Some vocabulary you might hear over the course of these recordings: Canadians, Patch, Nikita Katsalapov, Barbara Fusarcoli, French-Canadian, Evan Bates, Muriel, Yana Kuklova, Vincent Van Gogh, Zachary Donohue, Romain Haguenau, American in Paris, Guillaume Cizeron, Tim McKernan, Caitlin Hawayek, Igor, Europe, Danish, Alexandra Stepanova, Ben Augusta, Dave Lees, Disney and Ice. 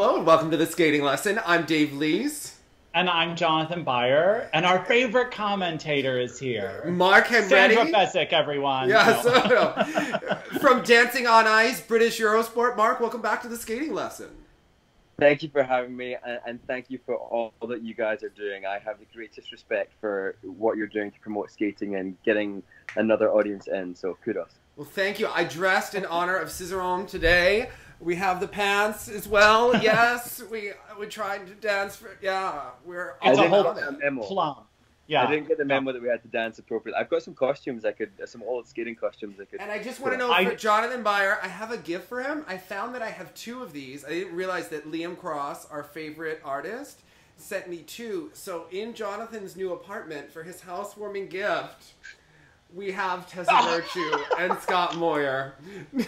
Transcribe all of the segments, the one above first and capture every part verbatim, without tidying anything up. hello, and welcome to the skating lesson. I'm Dave Lees. And I'm Jonathan Beyer, and our favorite commentator is here. Mark Hanretty. Sandra Fesick, everyone. Yes, no. No, no. From Dancing on Ice, British Eurosport. Mark, welcome back to the skating lesson. Thank you for having me, and, and thank you for all that you guys are doing. I have the greatest respect for what you're doing to promote skating and getting another audience in, so kudos. Well, thank you. I dressed in honor of Cizeron today. We have the pants as well. Yes, we we tried to dance for yeah. We're all I didn't get the memo. Plum. Yeah, I didn't get the memo that we had to dance appropriately. I've got some costumes I could, some old skating costumes I could. And I just want to know I, for Jonathan Beyer, I have a gift for him. I found that I have two of these. I didn't realize that Liam Cross, our favorite artist, sent me two. So in Jonathan's new apartment for his housewarming gift, we have Tessa Virtue and Scott Moir.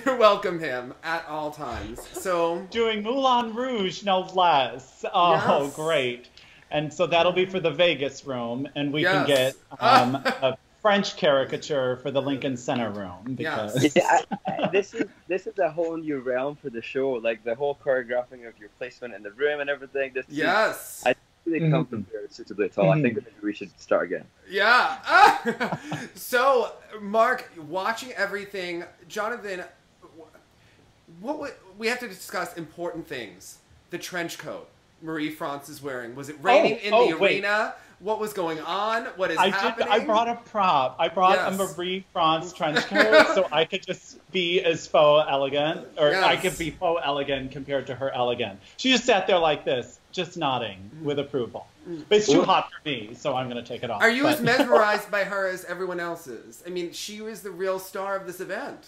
Welcome him at all times. So doing Moulin Rouge, no less. Oh, yes. Great. And so that'll be for the Vegas room, and we yes. can get um, a French caricature for the Lincoln Center room. Because yes. yeah, I, I, this is this is a whole new realm for the show. Like the whole choreographing of your placement in the room and everything. This yes. Is, I, They come mm-hmm. from very suitably at all. Mm-hmm. I think that we should start again. Yeah. Ah! So, Mark, watching everything, Jonathan, what would, we have to discuss important things. The trench coat Marie-France is wearing. Was it raining oh, in oh, the wait. arena? What was going on? What is I happening? Did, I brought a prop. I brought yes. a Marie-France trench coat so I could just be as faux elegant, or yes. I could be faux elegant compared to her elegant. She just sat there like this, just nodding with approval. But it's too hot for me, so I'm going to take it off. Are you but... as mesmerized by her as everyone else is? I mean, she was the real star of this event.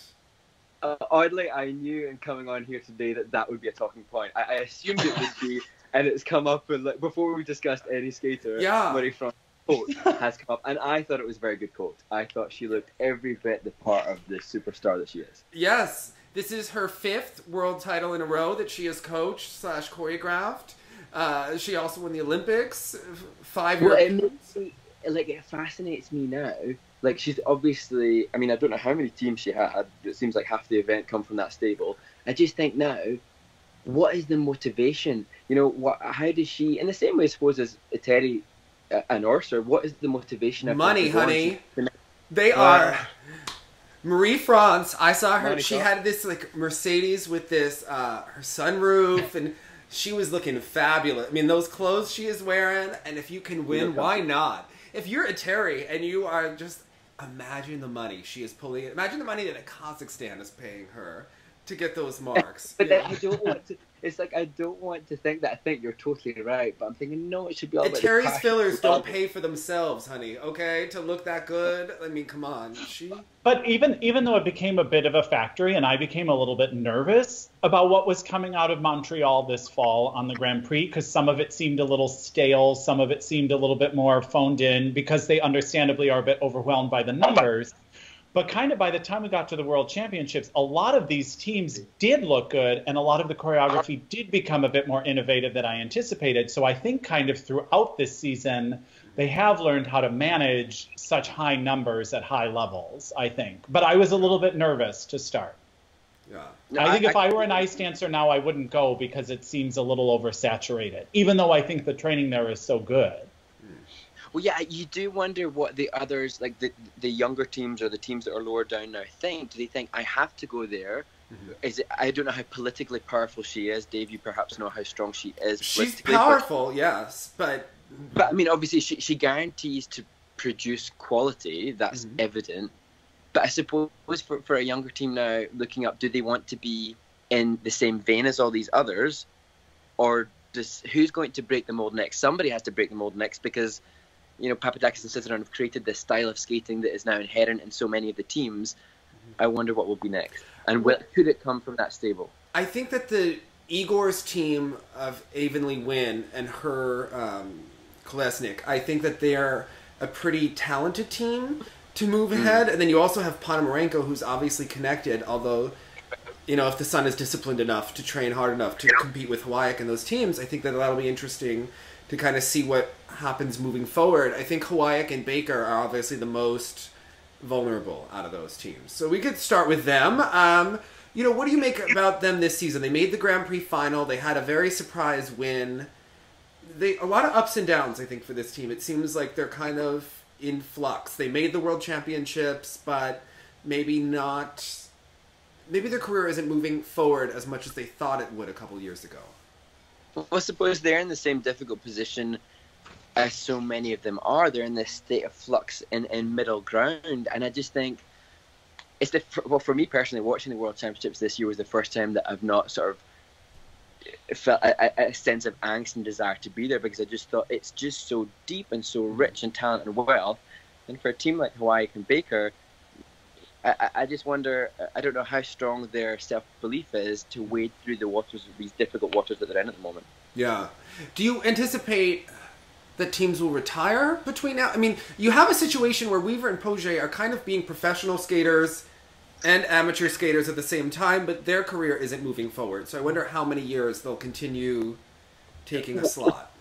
Uh, oddly, I knew in coming on here today that that would be a talking point. I, I assumed it would be, and it's come up and, like, before we discussed any skater, yeah. Marie-France coat has come up, and I thought it was a very good coat. I thought she looked every bit the part of the superstar that she is. Yes, this is her fifth world title in a row that she has coached slash choreographed. Uh, she also won the Olympics, five well, years. It makes me, like, it fascinates me now. Like, she's obviously, I mean, I don't know how many teams she had. It seems like half the event come from that stable. I just think now, what is the motivation? You know, what? How does she, in the same way, I suppose, as Eteri and Orser, what is the motivation? Money, honey. They are. Marie-France, I saw her, she had this, like, Mercedes with this, uh, her sunroof, and she was looking fabulous. I mean, those clothes she is wearing, and if you can win, why not? If you're a Terry and you are just, imagine the money she is pulling. Imagine the money that Kazakhstan is paying her to get those marks. But yeah. then I don't want to, it's like, I don't want to think that. I think you're totally right, but I'm thinking, no, it should be all about the passion. Terry's fillers don't pay for themselves, honey, okay? To look that good, I mean, come on. She... But even, even though it became a bit of a factory and I became a little bit nervous about what was coming out of Montreal this fall on the Grand Prix, because some of it seemed a little stale, some of it seemed a little bit more phoned in, because they understandably are a bit overwhelmed by the numbers. But kind of by the time we got to the World Championships, a lot of these teams did look good, and a lot of the choreography did become a bit more innovative than I anticipated. So I think kind of throughout this season, they have learned how to manage such high numbers at high levels, I think. But I was a little bit nervous to start. Yeah. No, I think I, if I, I were an ice dancer now, I wouldn't go because it seems a little oversaturated, even though I think the training there is so good. Well, yeah, you do wonder what the others, like the the younger teams or the teams that are lower down now think. Do they think, I have to go there? Mm-hmm. Is it, I don't know how politically powerful she is. Dave, you perhaps know how strong she is. She's powerful, but, yes, but... But, I mean, obviously, she, she guarantees to produce quality. That's mm-hmm. evident. But I suppose for, for a younger team now looking up, do they want to be in the same vein as all these others? Or does, who's going to break the mold next? Somebody has to break the mold next because... You know, Papadakis and Cizeron have created this style of skating that is now inherent in so many of the teams. I wonder what will be next. And will, could it come from that stable? I think that the Igor's team of Evenly Win and her um, Kolesnik, I think that they're a pretty talented team to move ahead. Mm. And then you also have Ponomarenko, who's obviously connected, although, you know, if the son is disciplined enough to train hard enough to compete with Hawayek and those teams, I think that that'll be interesting to kind of see what happens moving forward. I think Hawayek and Baker are obviously the most vulnerable out of those teams. So we could start with them. Um, You know, what do you make about them this season? They made the Grand Prix final. They had a very surprise win. They a lot of ups and downs, I think, for this team. It seems like they're kind of in flux. They made the World Championships, but maybe not... Maybe their career isn't moving forward as much as they thought it would a couple years ago. Well, I suppose they're in the same difficult position as so many of them are. They're in this state of flux and, and middle ground. And I just think... It's the, well, for me personally, watching the World Championships this year was the first time that I've not sort of felt a, a sense of angst and desire to be there, because I just thought it's just so deep and so rich in talent and wealth. And for a team like Hawayek and Baker, I, I just wonder, I don't know how strong their self-belief is to wade through the waters, these difficult waters that they're in at the moment. Yeah. Do you anticipate that teams will retire between now? I mean, you have a situation where Weaver and Poje are kind of being professional skaters and amateur skaters at the same time, but their career isn't moving forward. So I wonder how many years they'll continue taking a slot.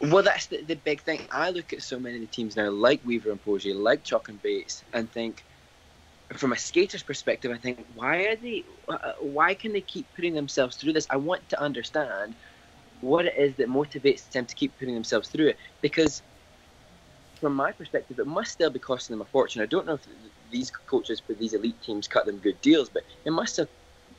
Well, that's the, the big thing. I look at so many of the teams now, like Weaver and Poje, like Chalk and Bates, and think, from a skater's perspective, I think, why are they? Why can they keep putting themselves through this? I want to understand what it is that motivates them to keep putting themselves through it. Because from my perspective, it must still be costing them a fortune. I don't know if these coaches for these elite teams cut them good deals, but it must have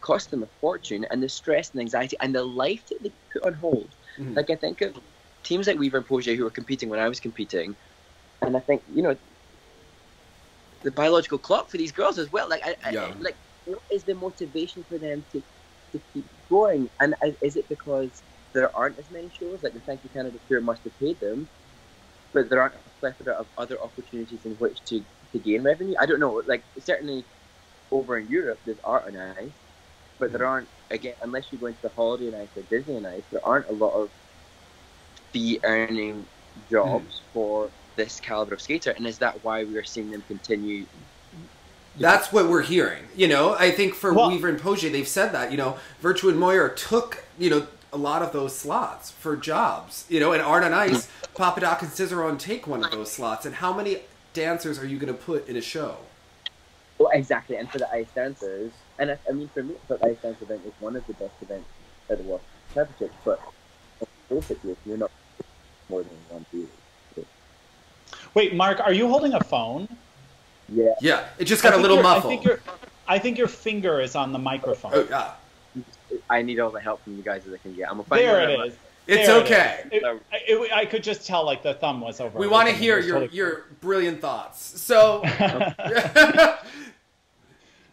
cost them a fortune, and the stress and anxiety and the life that they put on hold. Mm-hmm. Like, I think of teams like Weaver and Poje who were competing when I was competing, and I think, you know, the biological clock for these girls as well. Like, I, yeah. I, like what is the motivation for them to, to keep going? And is it because there aren't as many shows? Like, the Thank You Canada Tour must have paid them, but there aren't a plethora of other opportunities in which to, to gain revenue. I don't know. Like, certainly over in Europe, there's Art and Ice, but there aren't, again, unless you go into the Holiday and Ice or Disney and Ice, there aren't a lot of fee-earning jobs mm. for this caliber of skater. And is that why we are seeing them continue? That's what we're hearing. You know, I think for well, Weaver and Poje, they've said that, you know, Virtue and Moir took, you know, a lot of those slots for jobs, you know, and Art on Ice, Papadakis and Cizeron take one of those slots. And how many dancers are you going to put in a show? Well, exactly. And for the ice dancers, and I, I mean, for me, the ice dance event is one of the best events at the World Championships, but basically, you're not more than one year. Wait, Mark, are you holding a phone? Yeah. Yeah, it just got a little muffled. I think, I think your finger is on the microphone. Oh, yeah. I need all the help from you guys that I can get. I'm a there it is. It's there okay. It is. It, it, I could just tell, like, the thumb was over. We want to hear your totally your brilliant thoughts. So,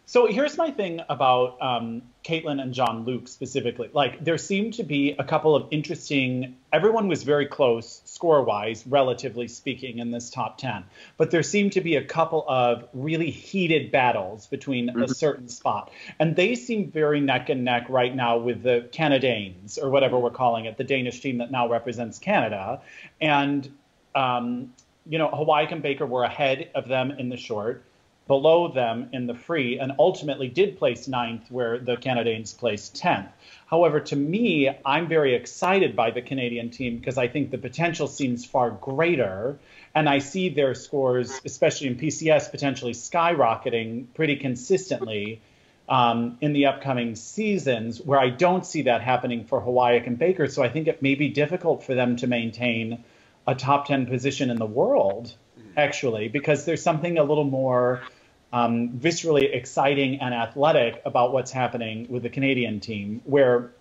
so here's my thing about um, Caitlin and Jean-Luc specifically. Like, there seemed to be a couple of interesting. Everyone was very close score-wise, relatively speaking, in this top ten. But there seemed to be a couple of really heated battles between mm-hmm. a certain spot. And they seem very neck and neck right now with the Canadians, or whatever we're calling it, the Danish team that now represents Canada. And, um, you know, Hawayek and Baker were ahead of them in the short, below them in the free, and ultimately did place ninth, where the Canadians placed tenth. However, to me, I'm very excited by the Canadian team because I think the potential seems far greater, and I see their scores, especially in P C S, potentially skyrocketing pretty consistently um, in the upcoming seasons, where I don't see that happening for Hawayek and Baker, so I think it may be difficult for them to maintain a top ten position in the world, actually, because there's something a little more Um, viscerally exciting and athletic about what's happening with the Canadian team, where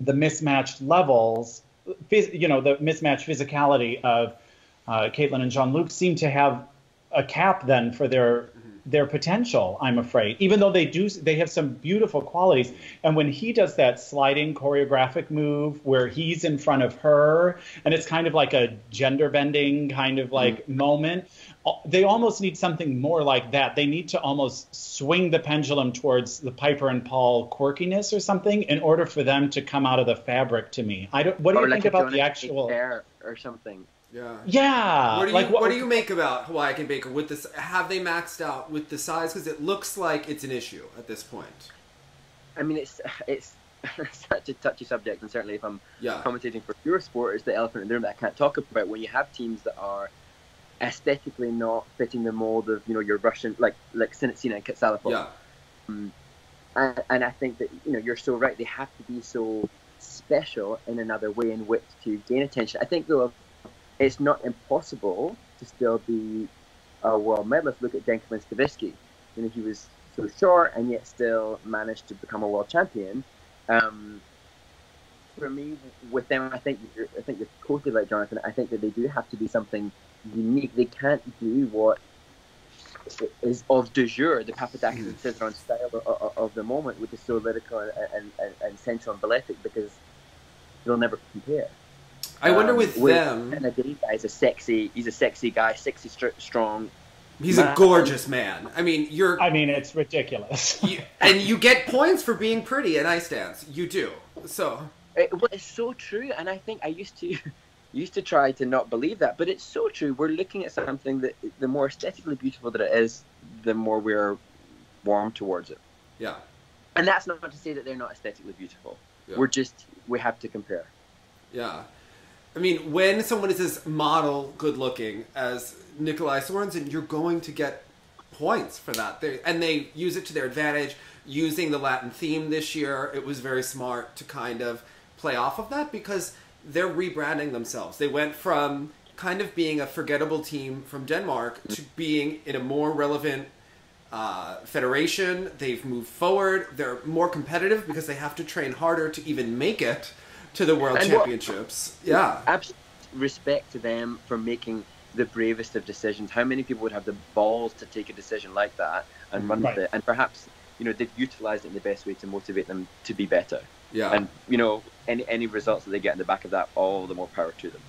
the mismatched levels, you know, the mismatched physicality of uh, Caitlin and Jean-Luc seem to have a cap then for their their potential, I'm afraid, even though they do they have some beautiful qualities. And when he does that sliding choreographic move where he's in front of her, and it's kind of like a gender bending kind of like mm-hmm. moment, they almost need something more like that. They need to almost swing the pendulum towards the Piper and Paul quirkiness or something in order for them to come out of the fabric, to me. I don't, what do or you like think about the actual hair or something? Yeah. Yeah. What do you, like, what, what do you make about Hawayek and Baker with this? Have they maxed out with the size? Because it looks like it's an issue at this point. I mean, it's it's such a touchy subject, and certainly if I'm yeah. commentating for your sport, it's the elephant in the room that I can't talk about. When you have teams that are aesthetically not fitting the mold of, you know, your Russian, like like Sinitsina and Katsalapov. Yeah. Um, And, and I think that, you know, you're so right. They have to be so special in another way in which to gain attention. I think, though, it's not impossible to still be a world medalist. Look at Denkelman Stavisky. You know, he was so short and yet still managed to become a world champion. Um, for me, with them, I think you're, I think you're totally right, Jonathan. I think that they do have to be something unique. They can't do what is of du jour, the Papadakis and Cizeron style of, of, of the moment, which is so lyrical and, and, and sensual and balletic, because they'll never compare. I um, wonder with, with them. And the guy's a sexy. He's a sexy guy, sexy, st strong. He's man. a gorgeous man. I mean, you're. I mean, it's ridiculous. you, and you get points for being pretty at ice dance. You do. So. It, well, it's so true, and I think I used to. used to try to not believe that, but it's so true. We're looking at something that the more aesthetically beautiful that it is, the more we're warm towards it. Yeah. And that's not to say that they're not aesthetically beautiful. Yeah. We're just, we have to compare. Yeah. I mean, when someone is as model good looking as Nikolai Sorensen, you're going to get points for that. They, and they use it to their advantage. Using the Latin theme this year, it was very smart to kind of play off of that, because they're rebranding themselves. They went from kind of being a forgettable team from Denmark to being in a more relevant uh, federation. They've moved forward. They're more competitive because they have to train harder to even make it to the World and Championships. What, yeah. Absolute respect to them for making the bravest of decisions. How many people would have the balls to take a decision like that and run right. with it? And perhaps, you know, they've utilized it in the best way to motivate them to be better. Yeah. And, you know, any, any results that they get in the back of that, all the more power to them.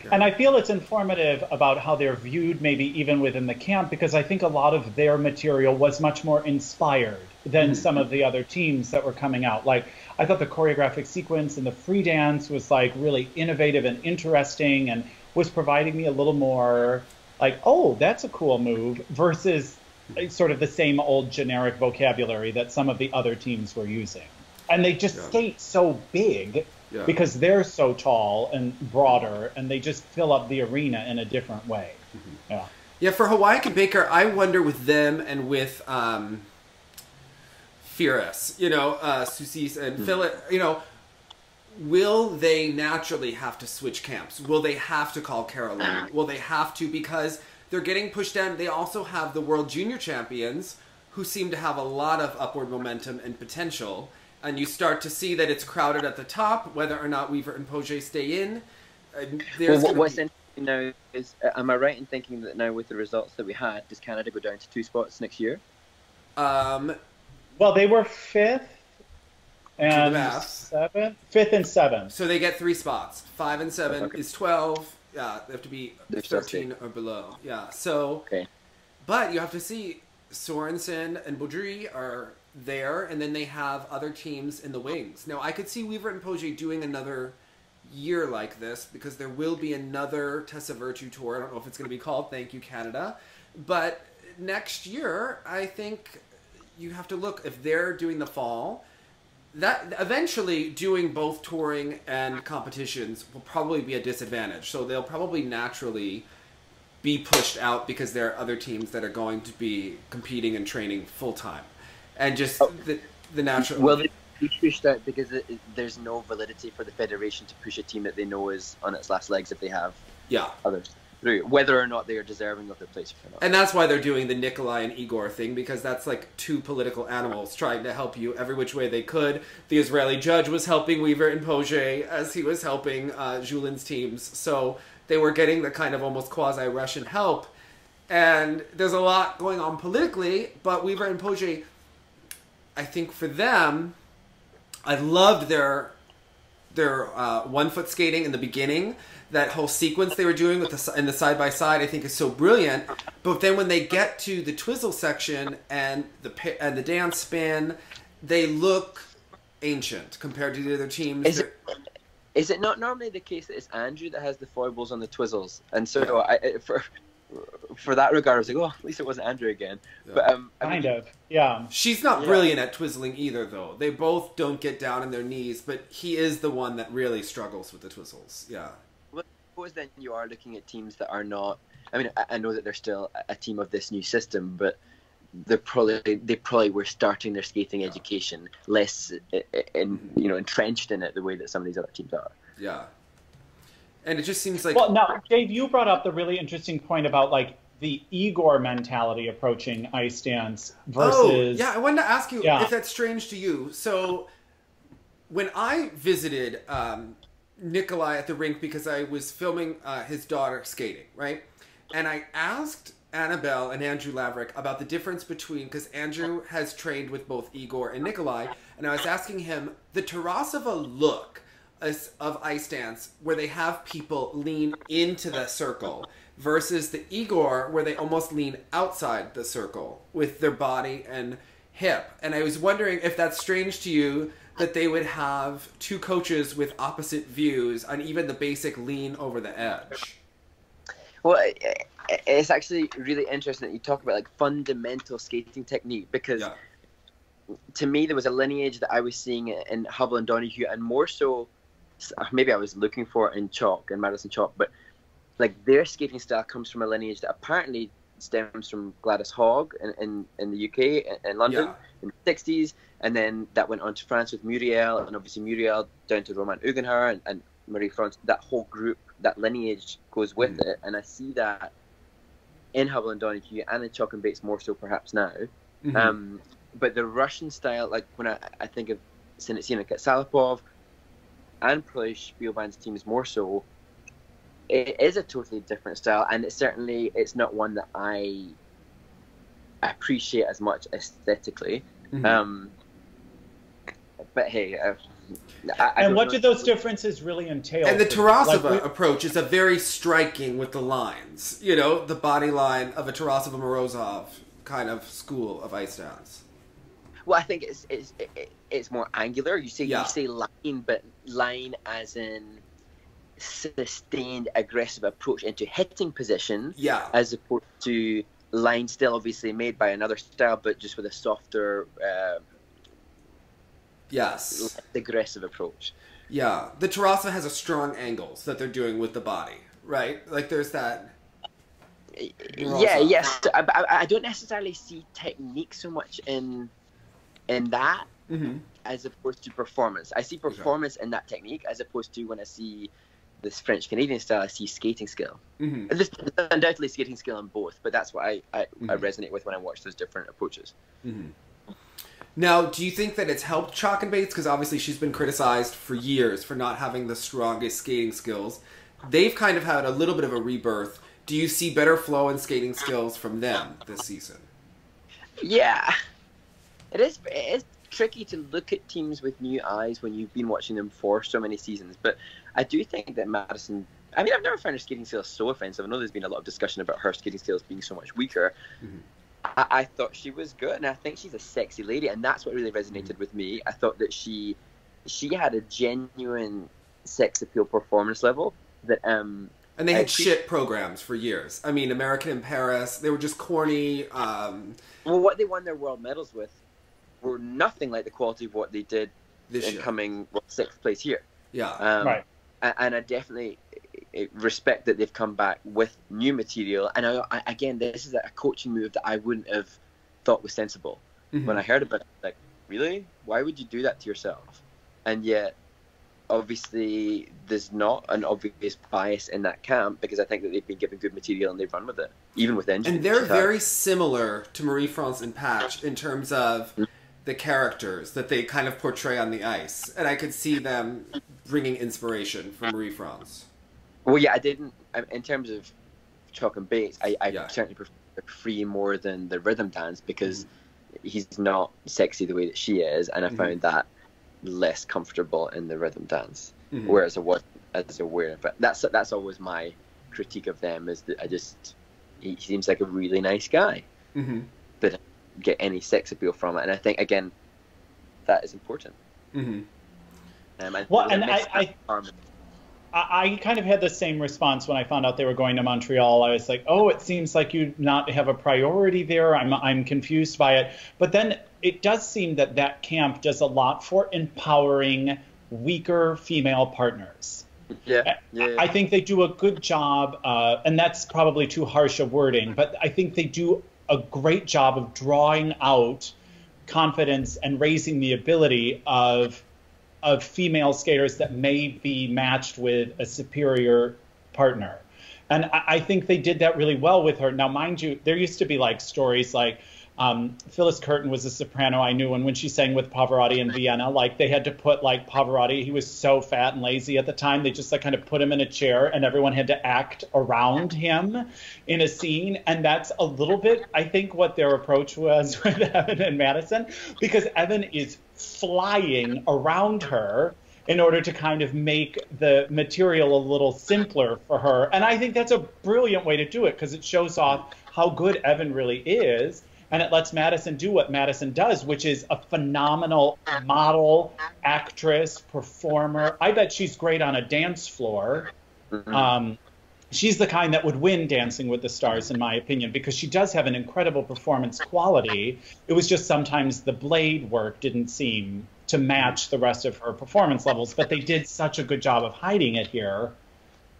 Sure. And I feel it's informative about how they're viewed, maybe even within the camp, because I think a lot of their material was much more inspired than mm-hmm. some of the other teams that were coming out. Like, I thought the choreographic sequence and the free dance was, like, really innovative and interesting and was providing me a little more, like, oh, that's a cool move, versus sort of the same old generic vocabulary that some of the other teams were using. And they just yeah. skate so big yeah. because they're so tall and broader, and they just fill up the arena in a different way. Mm-hmm. Yeah, yeah. For Hawayek and Baker, I wonder with them and with um, Fieras, you know, uh, Soucis and mm-hmm. Phillip, you know, will they naturally have to switch camps? Will they have to call Caroline? Will they have to, because they're getting pushed down? They also have the World Junior Champions, who seem to have a lot of upward momentum and potential. And you start to see that it's crowded at the top, whether or not Weaver and Poje stay in. Well, what, what's be... interesting now is, uh, am I right in thinking that now with the results that we had, does Canada go down to two spots next year? Um, well, they were fifth and seventh. Fifth and seventh. So they get three spots. Five and seven okay. is twelve. Yeah, they have to be They're thirteen or below. Yeah, so... Okay. But you have to see Sorensen and Baudry are... there, and then they have other teams in the wings. Now, I could see Weaver and Poje doing another year like this, because there will be another Tessa Virtue tour. I don't know if it's going to be called Thank You Canada, but next year I think you have to look if they're doing the fall. That eventually doing both touring and competitions will probably be a disadvantage, so they'll probably naturally be pushed out because there are other teams that are going to be competing and training full time. And just oh. the, the natural... Well, they pushed out because it, it, there's no validity for the Federation to push a team that they know is on its last legs if they have yeah. others through, whether or not they are deserving of their place or not. And that's why they're doing the Nikolai and Igor thing, because that's like two political animals trying to help you every which way they could. The Israeli judge was helping Weaver and Poje as he was helping uh, Julin's teams. So they were getting the kind of almost quasi-Russian help. And there's a lot going on politically, but Weaver and Poje... I think for them, I loved their their uh, one-foot skating in the beginning. That whole sequence they were doing with the, in the side-by-side, I think, is so brilliant. But then when they get to the twizzle section and the and the dance spin, they look ancient compared to the other teams. Is it, is it not normally the case that it's Andrew that has the foibles on the twizzles? And so I, for... for that regard, I was like, oh, at least it wasn't Andrew again. Yeah. But um, I kind mean, of, yeah. She's not yeah. brilliant at twizzling either, though. They both don't get down on their knees, but he is the one that really struggles with the twizzles. Yeah. Well, I suppose then you are looking at teams that are not. I mean, I, I know that they're still a team of this new system, but they probably they probably were starting their skating education less in, you know, entrenched in it the way that some of these other teams are. Yeah, and it just seems like. Well, now, Dave, you brought up the really interesting point about like the Igor mentality approaching ice dance versus. Oh, yeah, I wanted to ask you yeah. if that's strange to you. So, when I visited um, Nikolai at the rink because I was filming uh, his daughter skating, right, and I asked Annabelle and Andrew Laverick about the difference between, because Andrew has trained with both Igor and Nikolai, and I was asking him the Tarasova look of ice dance where they have people lean into the circle versus the Igor where they almost lean outside the circle with their body and hip. And I was wondering if that's strange to you that they would have two coaches with opposite views on even the basic lean over the edge. Well, it's actually really interesting that you talk about like fundamental skating technique, because yeah. to me there was a lineage that I was seeing in Hubbell and Donohue, and more so maybe I was looking for it in Chalk and Madison Chalk, but like their skating style comes from a lineage that apparently stems from Gladys Hogg in, in, in the U K and London yeah. in the sixties, and then that went on to France with Muriel, and obviously Muriel down to Roman Ugenheuer and, and Marie-France. That whole group, that lineage goes with mm. it, and I see that in Hubbell and Donohue and in Chalk and Bates more so perhaps now. Mm-hmm. Um, but the Russian style, like when I, I think of Sinitsina, Katsalapov, and probably Spielman's teams more so, it is a totally different style, and it's certainly it's not one that I appreciate as much aesthetically. Mm-hmm. um, but hey... I've, I, I and what do those differences really entail? And the Tarasova like, approach is a very striking with the lines. You know, the body line of a Tarasova-Morozov kind of school of ice dance. Well, I think it's it's it's more angular. You say yeah. you say line, but line as in sustained aggressive approach into hitting position. Yeah. As opposed to line, still obviously made by another style, but just with a softer. Uh, Yes. aggressive approach. Yeah. The Tarasova has a strong angles that they're doing with the body, right? Like there's that... Yeah, yes. I, I don't necessarily see technique so much in in that mm-hmm. as opposed to performance. I see performance okay. in that technique as opposed to when I see this French-Canadian style, I see skating skill. Mm-hmm. There's undoubtedly skating skill in both, but that's what I, I, mm-hmm. I resonate with when I watch those different approaches. Mm-hmm. Now, do you think that it's helped Chalk and Bates? Because obviously she's been criticized for years for not having the strongest skating skills. They've kind of had a little bit of a rebirth. Do you see better flow and skating skills from them this season? Yeah. It is, it is tricky to look at teams with new eyes when you've been watching them for so many seasons. But I do think that Madison... I mean, I've never found her skating skills so offensive. I know there's been a lot of discussion about her skating skills being so much weaker. Mm-hmm. I, I thought she was good, and I think she's a sexy lady, and that's what really resonated with me. I thought that she she had a genuine sex appeal performance level that um and they had shit programs for years. I mean, American in Paris, they were just corny. Um, well, what they won their world medals with were nothing like the quality of what they did this in year. coming well, sixth place here. Yeah, um, right. And I definitely respect that they've come back with new material. And I, I, again, this is a coaching move that I wouldn't have thought was sensible. Mm-hmm. When I heard about it, like, really? Why would you do that to yourself? And yet, obviously, there's not an obvious bias in that camp, because I think that they've been given good material and they've run with it, even with engines. And they're very similar to Marie-France and Patch in terms of mm-hmm. the characters that they kind of portray on the ice. And I could see them... bringing inspiration from Marie-France. Well, yeah, I didn't. In terms of Chalk and Bates, I, I yeah. certainly prefer Free more than the rhythm dance, because mm-hmm. he's not sexy the way that she is, and I mm-hmm. found that less comfortable in the rhythm dance. Mm-hmm. Whereas I wasn't as aware of it. That's that's always my critique of them, is that I just he seems like a really nice guy, mm-hmm. but I don't get any sex appeal from it, and I think again that is important. Mm-hmm. Um, I well, and I, I, I kind of had the same response when I found out they were going to Montreal. I was like, oh, it seems like you not have a priority there. I'm, I'm confused by it. But then it does seem that that camp does a lot for empowering weaker female partners. Yeah, yeah, yeah. I think they do a good job, uh, and that's probably too harsh a wording, but I think they do a great job of drawing out confidence and raising the ability of of female skaters that may be matched with a superior partner. And I, I think they did that really well with her. Now, mind you, there used to be like stories like um, Phyllis Curtin was a soprano I knew, and when she sang with Pavarotti in Vienna, like they had to put like Pavarotti, he was so fat and lazy at the time, they just like kind of put him in a chair and everyone had to act around him in a scene. And that's a little bit, I think, what their approach was with Evan and Madison, because Evan is flying around her in order to kind of make the material a little simpler for her. And I think that's a brilliant way to do it, because it shows off how good Evan really is, and it lets Madison do what Madison does, which is a phenomenal model, actress, performer. I bet she's great on a dance floor. Mm-hmm. Um, she's the kind that would win Dancing with the Stars, in my opinion, because she does have an incredible performance quality. It was just sometimes the blade work didn't seem to match the rest of her performance levels, but they did such a good job of hiding it here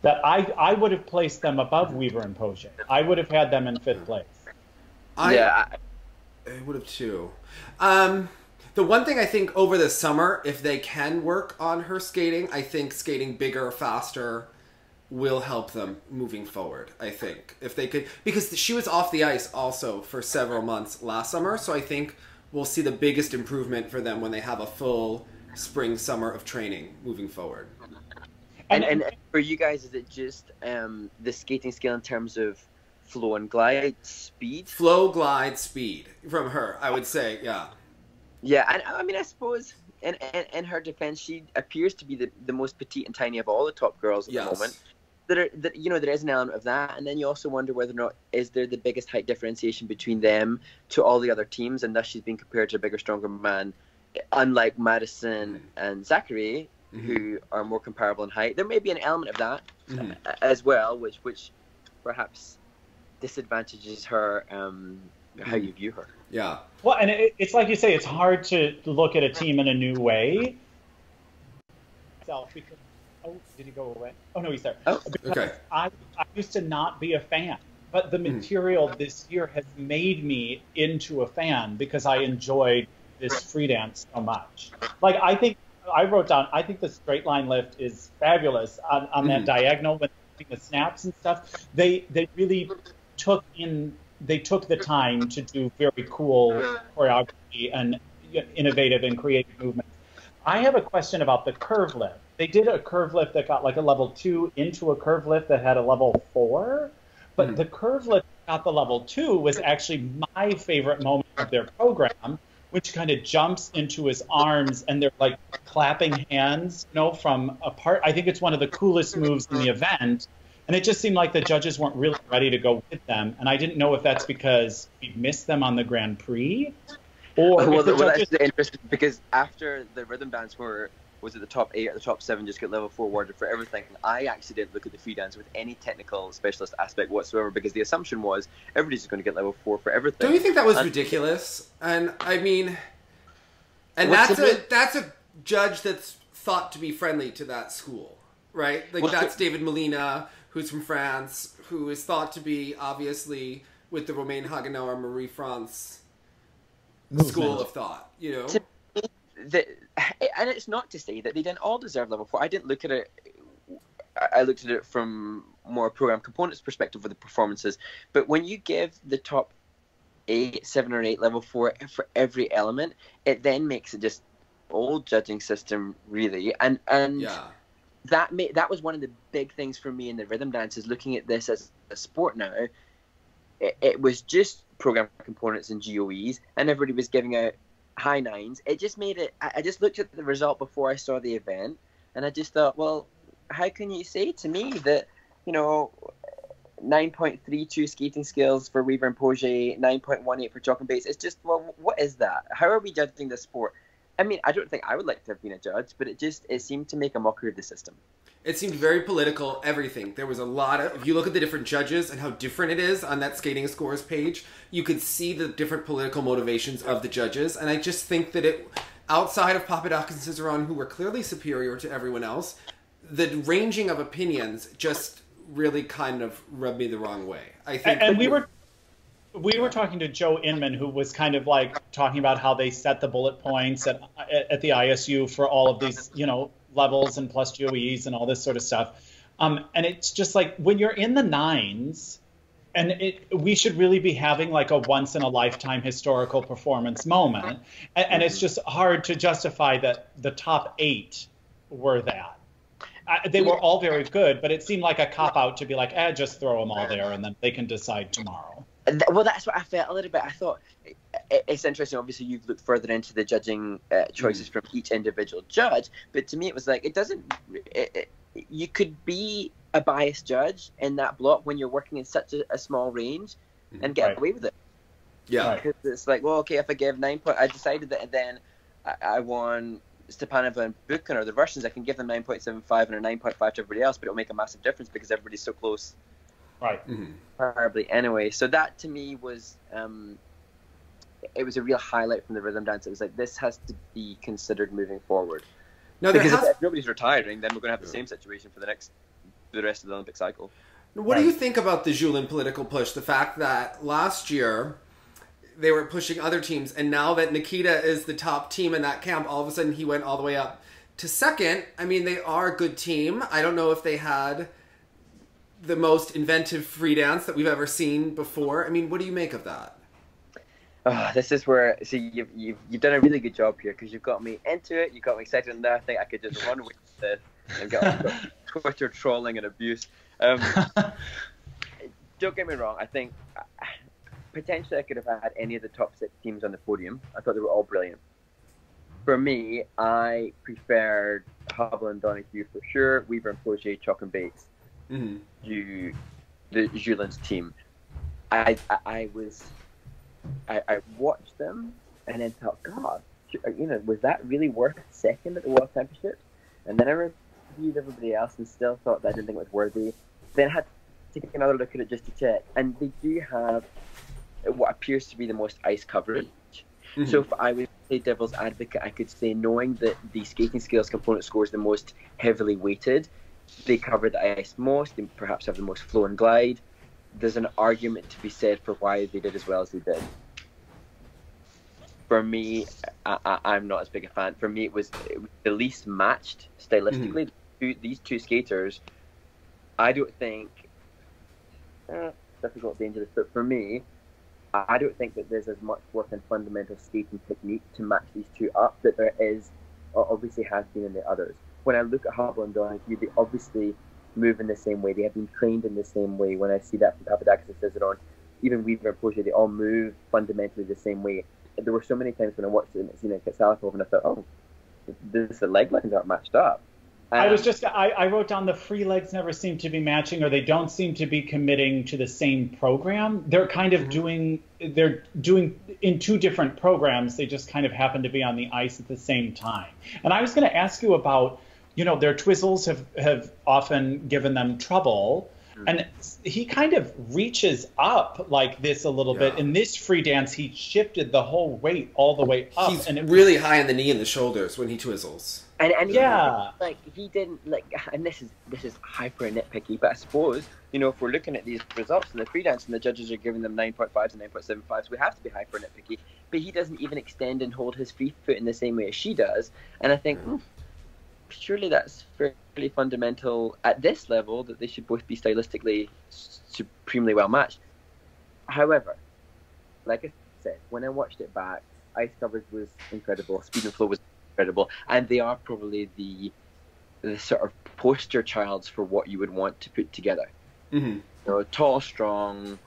that I, I would have placed them above Weaver and Poje. I would have had them in fifth place. I, yeah. I would have too. Um, the one thing I think over the summer, if they can work on her skating, I think skating bigger, faster will help them moving forward, I think. If they could, because she was off the ice also for several months last summer, so I think we'll see the biggest improvement for them when they have a full spring, summer of training moving forward. And, and, and for you guys, is it just um, the skating skill in terms of flow and glide speed? Flow, glide, speed from her, I would say, yeah. Yeah, and I mean, I suppose in, in, in her defense, she appears to be the, the most petite and tiny of all the top girls at yes. the moment. There, there, you know, there is an element of that, and then you also wonder whether or not is there the biggest height differentiation between them to all the other teams, and thus she's being compared to a bigger, stronger man, unlike Madison and Zachary, mm-hmm. who are more comparable in height. There may be an element of that mm-hmm. as well, which which perhaps disadvantages her, um, how you view her. Yeah. Well, and it, it's like you say, it's hard to look at a team in a new way. So, because Oh, did he go away? Oh, no, he's there. Oh, okay. I, I used to not be a fan, but the material mm. this year has made me into a fan because I enjoyed this free dance so much. Like, I think, I wrote down, I think the straight line lift is fabulous on, on mm. that diagonal with the snaps and stuff. They, they really took in, they took the time to do very cool choreography and innovative and creative movements. I have a question about the curve lift. They did a curve lift that got like a level two into a curve lift that had a level four, but mm. the curve lift that got the level two was actually my favorite moment of their program, which kind of jumps into his arms and they're like clapping hands, you know, from apart. I think it's one of the coolest moves in the event, and it just seemed like the judges weren't really ready to go with them, and I didn't know if that's because we missed them on the Grand Prix, or well, the well judges... that's interesting because after the rhythm dance were. was at the top eight or the top seven just got level four awarded for everything. I actually didn't look at the free dance with any technical specialist aspect whatsoever because the assumption was everybody's just going to get level four for everything. Don't you think that was and ridiculous? And I mean, and that's a, a that's a judge that's thought to be friendly to that school, right? Like that's David Molina, who's from France, who is thought to be obviously with the Romain Haguenau Marie-France school of thought, you know? To The, and it's not to say that they didn't all deserve level four. I didn't look at it. I looked at it from more program components perspective with the performances. But when you give the top eight, seven or eight level four for every element, it then makes it just old judging system really. And and yeah. that may, that was one of the big things for me in the rhythm dance is looking at this as a sport now. It, it was just program components and G O Es, and everybody was giving out high nines. It just made it, I just looked at the result before I saw the event, and I just thought, well, how can you say to me that, you know, nine point three two skating skills for Weaver and Poje, nine point one eight for Chalk and Bates? It's just, well, what is that? How are we judging this sport? I mean, I don't think I would like to have been a judge, but it just, it seemed to make a mockery of the system. It seemed very political, everything. There was a lot of, if you look at the different judges and how different it is on that skating scores page, you could see the different political motivations of the judges. And I just think that it, outside of Papadakis and Cizeron, who were clearly superior to everyone else, the ranging of opinions just really kind of rubbed me the wrong way. I think. And, and we were, We were talking to Joe Inman, who was kind of like talking about how they set the bullet points at, at the I S U for all of these, you know, levels and plus G O Es and all this sort of stuff. Um, and it's just like when you're in the nines, and it, we should really be having like a once in a lifetime historical performance moment. And, and it's just hard to justify that the top eight were that. I, they were all very good, but it seemed like a cop-out to be like, eh, just throw them all there and then they can decide tomorrow. Well, that's what I felt a little bit. I thought it's interesting. Obviously, you've looked further into the judging uh, choices from each individual judge. But to me, it was like, it doesn't it, it, you could be a biased judge in that block when you're working in such a, a small range and get right. away with it. Yeah. Because it's like, well, OK, if I give nine points, I decided that then I, I won Stepanova and Buchan or the Russians. I can give them nine point seven five and a nine point five to everybody else, but it'll make a massive difference because everybody's so close. Right. Mm-hmm. Probably anyway. So that to me was, um, it was a real highlight from the rhythm dance. It was like, this has to be considered moving forward. Now, because has... if nobody's retiring, then we're going to have the same situation for the next, the rest of the Olympic cycle. What right. do you think about the Julien political push? The fact that last year they were pushing other teams, and now that Nikita is the top team in that camp, all of a sudden he went all the way up to second. I mean, they are a good team. I don't know if they had the most inventive free dance that we've ever seen before. I mean, what do you make of that? Oh, this is where, see, you've, you've, you've done a really good job here because you've got me into it, you've got me excited, and I think I could just run with this and get on Twitter trolling and abuse. Um, don't get me wrong, I think potentially I could have had any of the top six teams on the podium. I thought they were all brilliant. For me, I preferred Hubbell and Donohue for sure, Weaver and Poje, Chalk and Bates. Mm-hmm. You, the Julien's team. I, I, I was, I, I watched them and then thought, God, you know, was that really worth second at the World Championships? And then I reviewed everybody else and still thought that I didn't think it was worthy. Then I had to take another look at it just to check. And they do have what appears to be the most ice coverage. Mm-hmm. So if I would say devil's advocate, I could say knowing that the skating skills component scores the most heavily weighted, they cover the ice most and perhaps have the most flow and glide. There's an argument to be said for why they did as well as they did. For me, I, I, I'm not as big a fan. For me, it was, it was the least matched stylistically. Mm-hmm. These two skaters, I don't think, uh, difficult, dangerous, but for me, I don't think that there's as much work in fundamental skating technique to match these two up that there is, or obviously has been in the others. When I look at Hubbell and Donohue, they obviously move in the same way. They have been trained in the same way. When I see that from Papadakis and Cizeron, even Weaver and Poje, they all move fundamentally the same way. There were so many times when I watched it, you know, Katsalapov, and I thought, oh, this, the leg lines aren't matched up. Um, I was just, I, I wrote down the free legs never seem to be matching, or they don't seem to be committing to the same program. They're kind of doing, they're doing in two different programs. They just kind of happen to be on the ice at the same time. And I was going to ask you about, you know, their twizzles have, have often given them trouble. Mm-hmm. And he kind of reaches up like this a little yeah. bit. In this free dance, he shifted the whole weight all the way up. He's and it really was... high in the knee and the shoulders when he twizzles. And, and yeah. He, like, he didn't, like, and this is, this is hyper nitpicky, but I suppose, you know, if we're looking at these results in the free dance and the judges are giving them nine point fives and nine point seven fives, we have to be hyper nitpicky. But he doesn't even extend and hold his free foot in the same way as she does. And I think, mm-hmm. surely that's fairly fundamental at this level that they should both be stylistically supremely well matched. However, like I said, when I watched it back, ice coverage was incredible, speed and flow was incredible, and they are probably the the sort of poster childs for what you would want to put together. Mm-hmm. You know, tall, strong,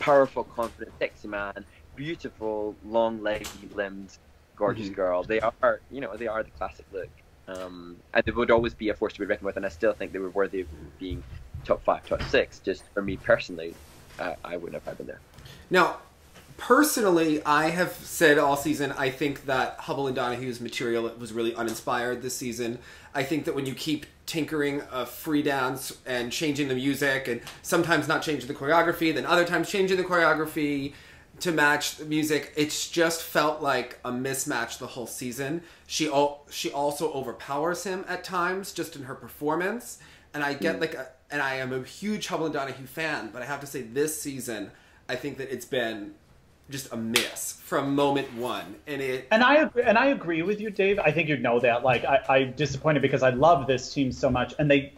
powerful, confident, sexy man, beautiful, long, leggy limbs. Gorgeous mm-hmm. girl. They are, you know, they are the classic look. Um, and they would always be a force to be reckoned with, and I still think they were worthy of being top five, top six. Just for me personally, uh, I wouldn't have been there. Now, personally, I have said all season, I think that Hubbell and Donohue's material was really uninspired this season. I think that when you keep tinkering a free dance and changing the music and sometimes not changing the choreography, then other times changing the choreography to match the music, it's just felt like a mismatch the whole season. She al she also overpowers him at times, just in her performance. And I get like, a, and I am a huge Hubbell and Donohue fan, but I have to say this season, I think that it's been just a miss from moment one. And it and I agree, and I agree with you, Dave. I think you know that. Like, I, I'm disappointed because I love this team so much, and they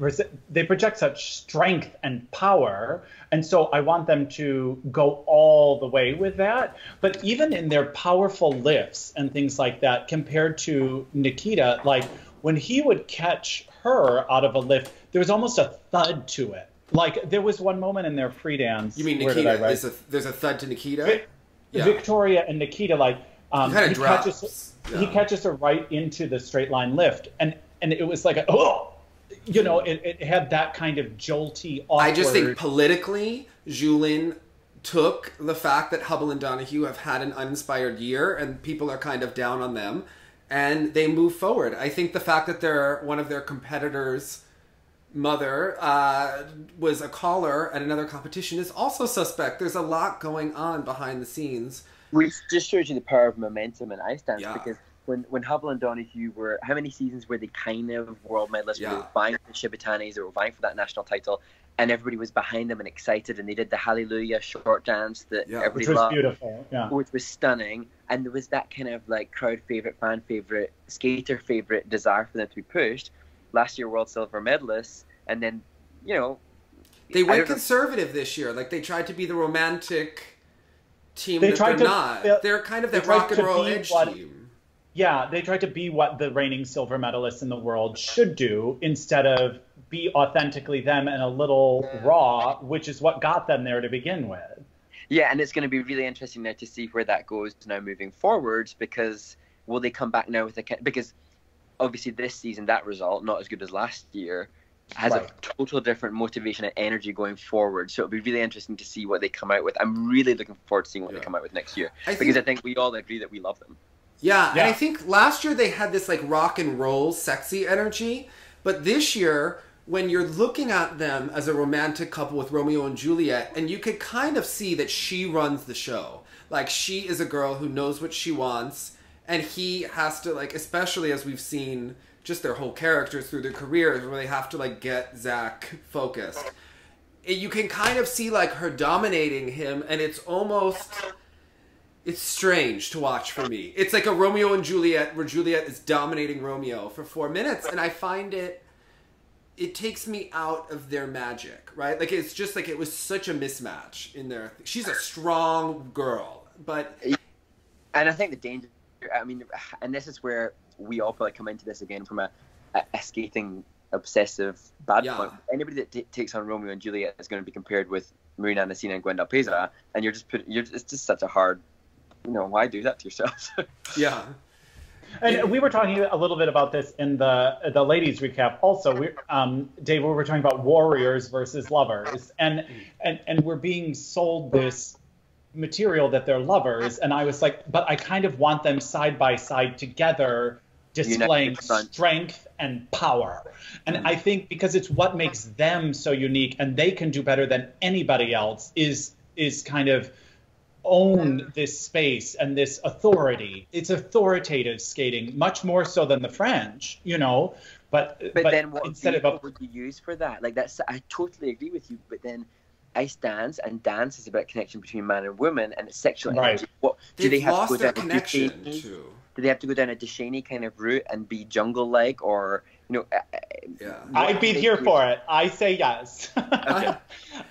they project such strength and power, and so I want them to go all the way with that. But even in their powerful lifts and things like that, compared to Nikita, like when he would catch her out of a lift, there was almost a thud to it. Like there was one moment in their free dance. You mean Nikita? There's a, there's a thud to Nikita. It, Yeah. Victoria and Nikita, like um, he, catches, yeah. he catches her right into the straight line lift, and and it was like a, oh, you know, it, it had that kind of jolty, awkward. I just think politically, Julien took the fact that Hubbell and Donohue have had an uninspired year, and people are kind of down on them, and they move forward. I think the fact that they're one of their competitors' mother uh, was a caller at another competition is also suspect. There's a lot going on behind the scenes. Which just shows you the power of momentum in ice dance, yeah. because when, when Hubbell and Donohue were, how many seasons were they kind of world medalists? Yeah. They were vying for the Shibutanis, they were vying for that national title, and everybody was behind them and excited, and they did the Hallelujah short dance that yeah. everybody which loved. Which was beautiful, yeah. Which was stunning, and there was that kind of like crowd favourite, fan favourite, skater favourite desire for them to be pushed. Last year world silver medalists, and then, you know, they went conservative this year. Like they tried to be the romantic team that they're not. They're kind of that rock and roll edge team. Yeah, they tried to be what the reigning silver medalists in the world should do instead of be authentically them and a little raw, which is what got them there to begin with. Yeah, and it's going to be really interesting now to see where that goes now moving forwards, because will they come back now with a because. Obviously, this season, that result, not as good as last year, has right. a total different motivation and energy going forward. So it'll be really interesting to see what they come out with. I'm really looking forward to seeing what yeah. they come out with next year. I because think, I think we all agree that we love them. Yeah, yeah, and I think last year they had this like rock and roll sexy energy. But this year, when you're looking at them as a romantic couple with Romeo and Juliet, and you could kind of see that she runs the show. Like, she is a girl who knows what she wants. And he has to, like, especially as we've seen just their whole characters through their careers, where they have to, like, get Zach focused. You can kind of see, like, her dominating him, and it's almost... It's strange to watch for me. It's like a Romeo and Juliet, where Juliet is dominating Romeo for four minutes, and I find it... It takes me out of their magic, right? Like, it's just, like, it was such a mismatch in their... She's a strong girl, but... And I think the danger... I mean, and this is where we all probably come into this again from a, a, a skating obsessive bad yeah. point. Anybody that t takes on Romeo and Juliet is going to be compared with Marina Nacina and Gwenda Peza, and you're just put, you're it's just such a hard, you know, why do that to yourself? yeah. And we were talking a little bit about this in the the ladies recap. Also, we, um, Dave, we were talking about warriors versus lovers, and and and we're being sold this material that they're lovers, and I was like, but I kind of want them side by side together, displaying strength and power. And mm-hmm. I think because it's what makes them so unique, and they can do better than anybody else, is is kind of own this space and this authority. It's authoritative skating, much more so than the French, you know. But but, but then what instead of a, would you use for that? Like that's I totally agree with you, but then. Ice dance and dance is about connection between man and woman, and it's sexual right. energy. What do They've they have to go down a Ducheney, to... Do they have to go down a Ducheney kind of route and be jungle-like, or you know? Yeah. I'd be here do? for it. I say yes. Okay.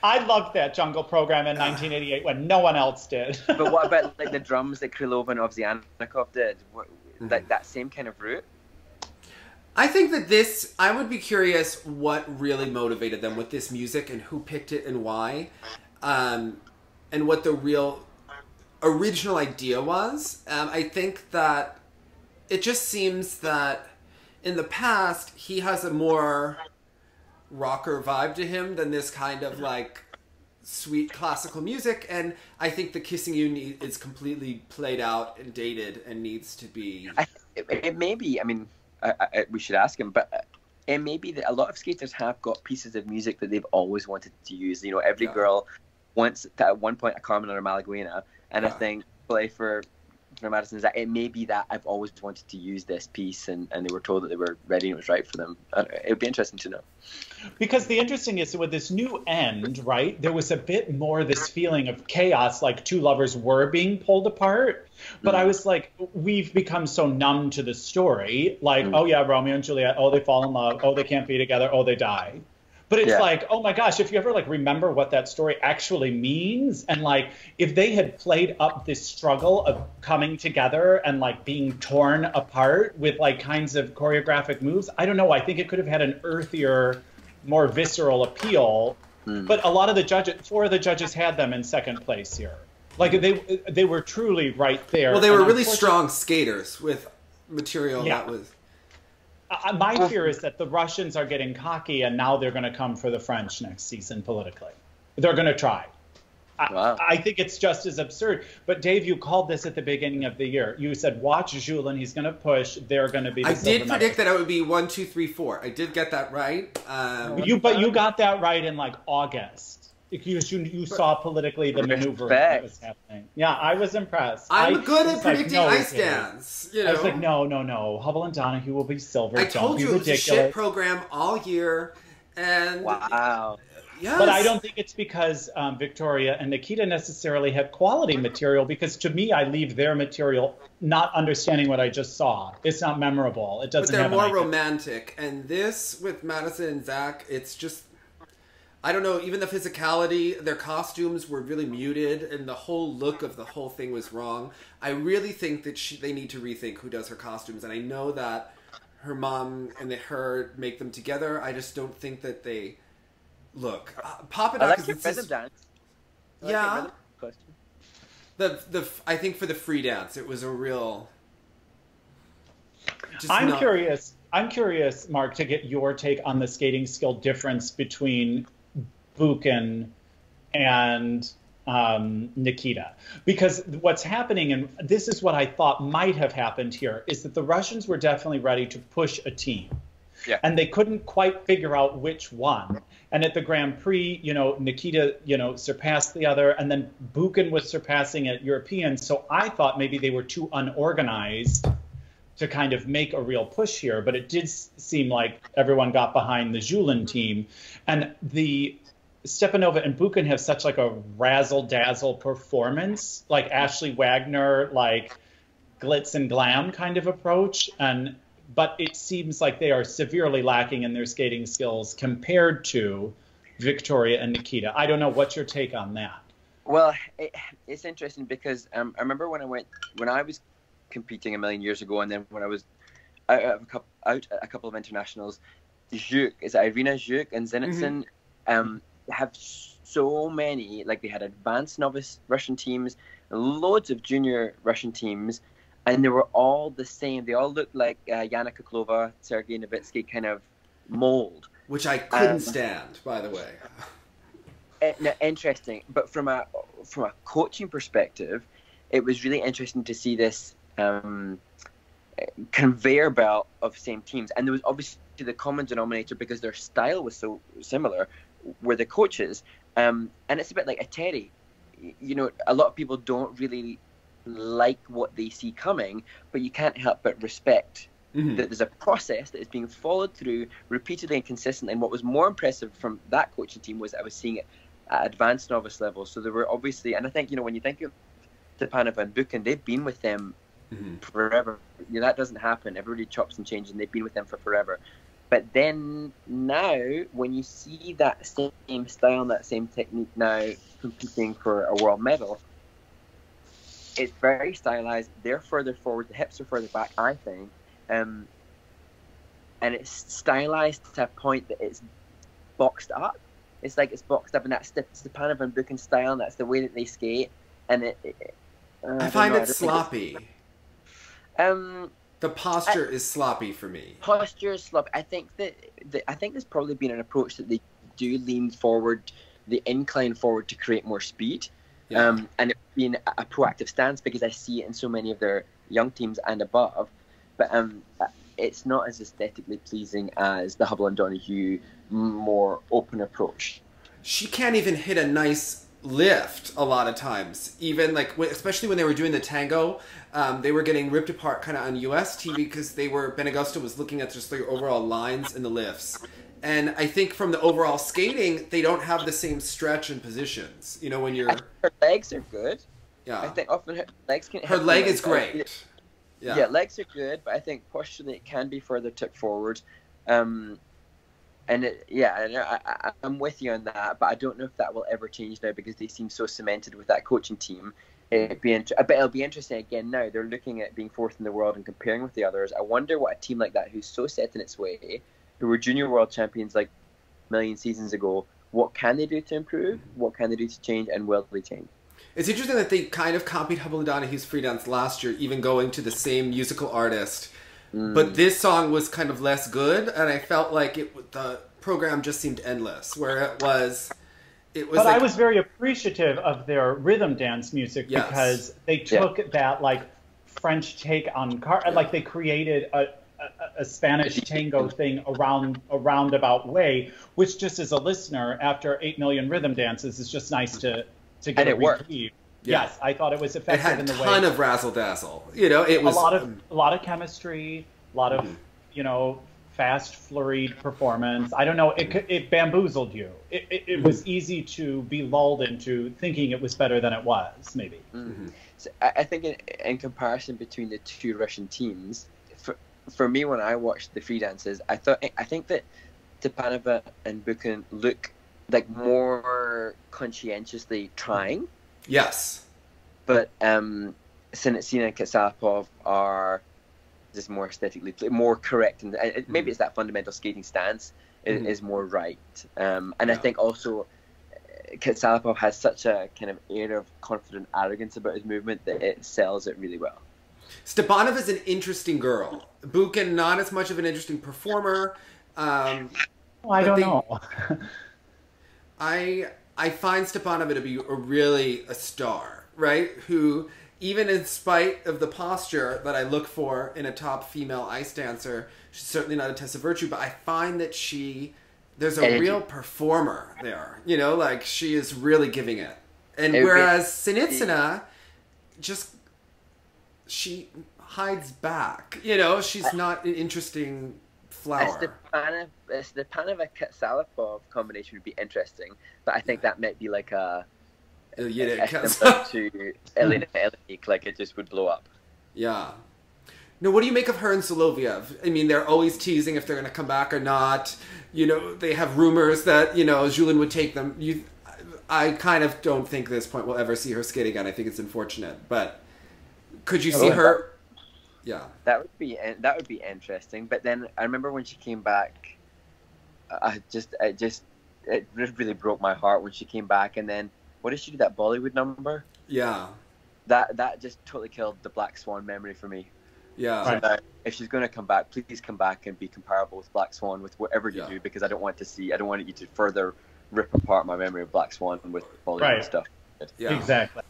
I loved that jungle program in nineteen eighty-eight when no one else did. But what about like the drums that Krylov and Ovsyannikov did? What, mm-hmm. Like that same kind of route. I think that this, I would be curious what really motivated them with this music and who picked it and why, um, and what the real original idea was. Um, I think that it just seems that in the past, he has a more rocker vibe to him than this kind of like sweet classical music. And I think the Kissing You need is completely played out and dated and needs to be. I, it, it may be, I mean... I, I, we should ask him, but it may be that a lot of skaters have got pieces of music that they've always wanted to use. You know, every yeah. girl wants, at one point, a Carmen or a Malaguena, and yeah. I think play for for Madison is that it may be that I've always wanted to use this piece, and, and they were told that they were ready and it was right for them. It would be interesting to know. Because the interesting is, with this new end, right, there was a bit more this feeling of chaos, like two lovers were being pulled apart. But mm. I was like, we've become so numb to the story. Like, mm. oh, yeah, Romeo and Juliet. Oh, they fall in love. Oh, they can't be together. Oh, they die. But it's yeah. like, oh my gosh, if you ever like remember what that story actually means, and like if they had played up this struggle of coming together and like being torn apart with like kinds of choreographic moves, I don't know. I think it could have had an earthier, more visceral appeal. Mm. But a lot of the judges, four of the judges had them in second place here. Like they they were truly right there. Well, they were and really strong skaters with material yeah. that was... Uh, my fear is that the Russians are getting cocky and now they're going to come for the French next season politically. They're going to try. I, wow. I think it's just as absurd. But, Dave, you called this at the beginning of the year. You said, watch Julien. He's going to push. They're going to be the I did predict that it would be one, two, three, four. I did get that right. Um, you, but you got that right in, like, August. You, you saw politically the maneuvering that was happening. Yeah, I was impressed. I'm I, good at predicting like, no, ice dance. You know? I was like, no, no, no. Hubbell and Donohue will be silver. I told Don't you it was a shit program all year. And wow. Yes. But I don't think it's because um, Victoria and Nikita necessarily have quality material, because to me, I leave their material not understanding what I just saw. It's not memorable. It doesn't. But they're have more romantic. And this with Madison and Zach, it's just... I don't know, even the physicality, their costumes were really muted, and the whole look of the whole thing was wrong. I really think that she, they need to rethink who does her costumes, and I know that her mom and the, her make them together. I just don't think that they... Look, uh, Papadakis... I like your rhythm dance. I yeah. Like rhythm costume. The, the, I think for the free dance, it was a real... Just I'm not... curious. I'm curious, Mark, to get your take on the skating skill difference between... Buchan and um, Nikita. Because what's happening, and this is what I thought might have happened here, is that the Russians were definitely ready to push a team. Yeah. And they couldn't quite figure out which one. And at the Grand Prix, you know, Nikita, you know, surpassed the other, and then Buchan was surpassing at Europeans. So I thought maybe they were too unorganized to kind of make a real push here. But it did seem like everyone got behind the Julien team. And the... Stepanova and Buchan have such like a razzle-dazzle performance, like Ashley Wagner, like glitz and glam kind of approach. And but it seems like they are severely lacking in their skating skills compared to Victoria and Nikita. I don't know. What's your take on that? Well, it, it's interesting because um, I remember when I went, when I was competing a million years ago, and then when I was out, out, a, couple, out at a couple of internationals, Zhuk, is it Irina Zhuk and Sinitsina? Mm-hmm. um, have so many, like they had advanced novice Russian teams, loads of junior Russian teams, and they were all the same. They all looked like uh, Yana Kuklova, Sergei Novitsky kind of mold. Which I couldn't um, stand, by the way. It, no, interesting. But from a, from a coaching perspective, it was really interesting to see this um, conveyor belt of same teams. And there was obviously the common denominator, because their style was so similar, were the coaches, um, and it's a bit like Eteri. You know, a lot of people don't really like what they see coming, but you can't help but respect mm-hmm. that there's a process that is being followed through repeatedly and consistently. And what was more impressive from that coaching team was that I was seeing it at advanced novice level. So there were obviously, and I think, you know, when you think of Stepanova and Buchan, they've been with them mm-hmm. forever. You know, that doesn't happen. Everybody chops and changes, and they've been with them for forever. But then now, when you see that same style and that same technique now competing for a world medal, it's very stylized. They're further forward. The hips are further back, I think. Um, and it's stylized to a point that it's boxed up. It's like it's boxed up, and that's the Stepanova and Buchan style, and that's the way that they skate. And it, it, uh, I, I find know, it I sloppy. Um... The posture I, is sloppy for me. Posture is sloppy. I think that the, I think there's probably been an approach that they do lean forward, the incline forward to create more speed, yeah. um, and it's been a proactive stance because I see it in so many of their young teams and above. But um, it's not as aesthetically pleasing as the Hubbell and Donohue more open approach. She can't even hit a nice lift a lot of times, even like when, especially when they were doing the tango, um, they were getting ripped apart kind of on U S T V because they were, Ben Augusta was looking at just the overall lines in the lifts. And I think from the overall skating, they don't have the same stretch and positions, you know, when you're... I think her legs are good. Yeah. I think often her legs can... Her leg is great. Yeah. yeah, legs are good, but I think posturally it can be further tipped forward. Um, and it, yeah, I, I, I'm with you on that, but I don't know if that will ever change now because they seem so cemented with that coaching team. It'd be int I bet it'll be interesting again now. They're looking at being fourth in the world and comparing with the others. I wonder what a team like that, who's so set in its way, who were junior world champions like a million seasons ago, what can they do to improve? What can they do to change? And will they change? It's interesting that they kind of copied Hubbell and Donohue's free dance last year, even going to the same musical artist. Mm. But this song was kind of less good, and I felt like it, the program just seemed endless, where it was... It was but like, I was very appreciative of their rhythm dance music yes. because they took yeah. that like French take on... Car yeah. Like they created a, a, a Spanish tango thing around a roundabout way, which just as a listener, after eight million rhythm dances, is just nice to... To get and it worked. Yeah. Yes, I thought it was effective. It had in the way. A ton of razzle dazzle. You know, it was a lot of um, a lot of chemistry, a lot of you know fast, flurried performance. I don't know. It it bamboozled you. It, it, it was easy to be lulled into thinking it was better than it was. Maybe. Mm-hmm. So I think in, in comparison between the two Russian teams, for for me when I watched the free dances, I thought I think that Tepanova and Buchan look like more conscientiously trying. Yes. But um, Sinitsina and Katsalapov are just more aesthetically, more correct. And it, maybe it's that fundamental skating stance is, mm. is more right. Um, and yeah. I think also Katsalapov has such a kind of air of confident arrogance about his movement that it sells it really well. Stepanova is an interesting girl. Buchan, not as much of an interesting performer. Um, well, I don't they, know. I I find Stepanova to be a really a star, right? Who, even in spite of the posture that I look for in a top female ice dancer, she's certainly not a Tessa Virtue, but I find that she, there's a real performer there. You know, like she is really giving it. And whereas Sinitsina just, she hides back. You know, she's not an interesting... Flower. It's the Stepanova Katsalapov combination would be interesting, but I think that might be like a, a, a similar to Elena Elenic, like it just would blow up. Yeah. Now, what do you make of her and Soloviev? I mean, they're always teasing if they're going to come back or not. You know, they have rumors that you know Julien would take them. You, I kind of don't think at this point we'll ever see her skate again. I think it's unfortunate, but could you oh, see yeah. her? Yeah, that would be that would be interesting. But then I remember when she came back, I just I just it really broke my heart when she came back. And then what did she do? That Bollywood number? Yeah, that that just totally killed the Black Swan memory for me. Yeah, so now, if she's going to come back, please come back and be comparable with Black Swan with whatever you yeah. do, because I don't want to see I don't want you to further rip apart my memory of Black Swan with Bollywood right. stuff. Yeah, exactly.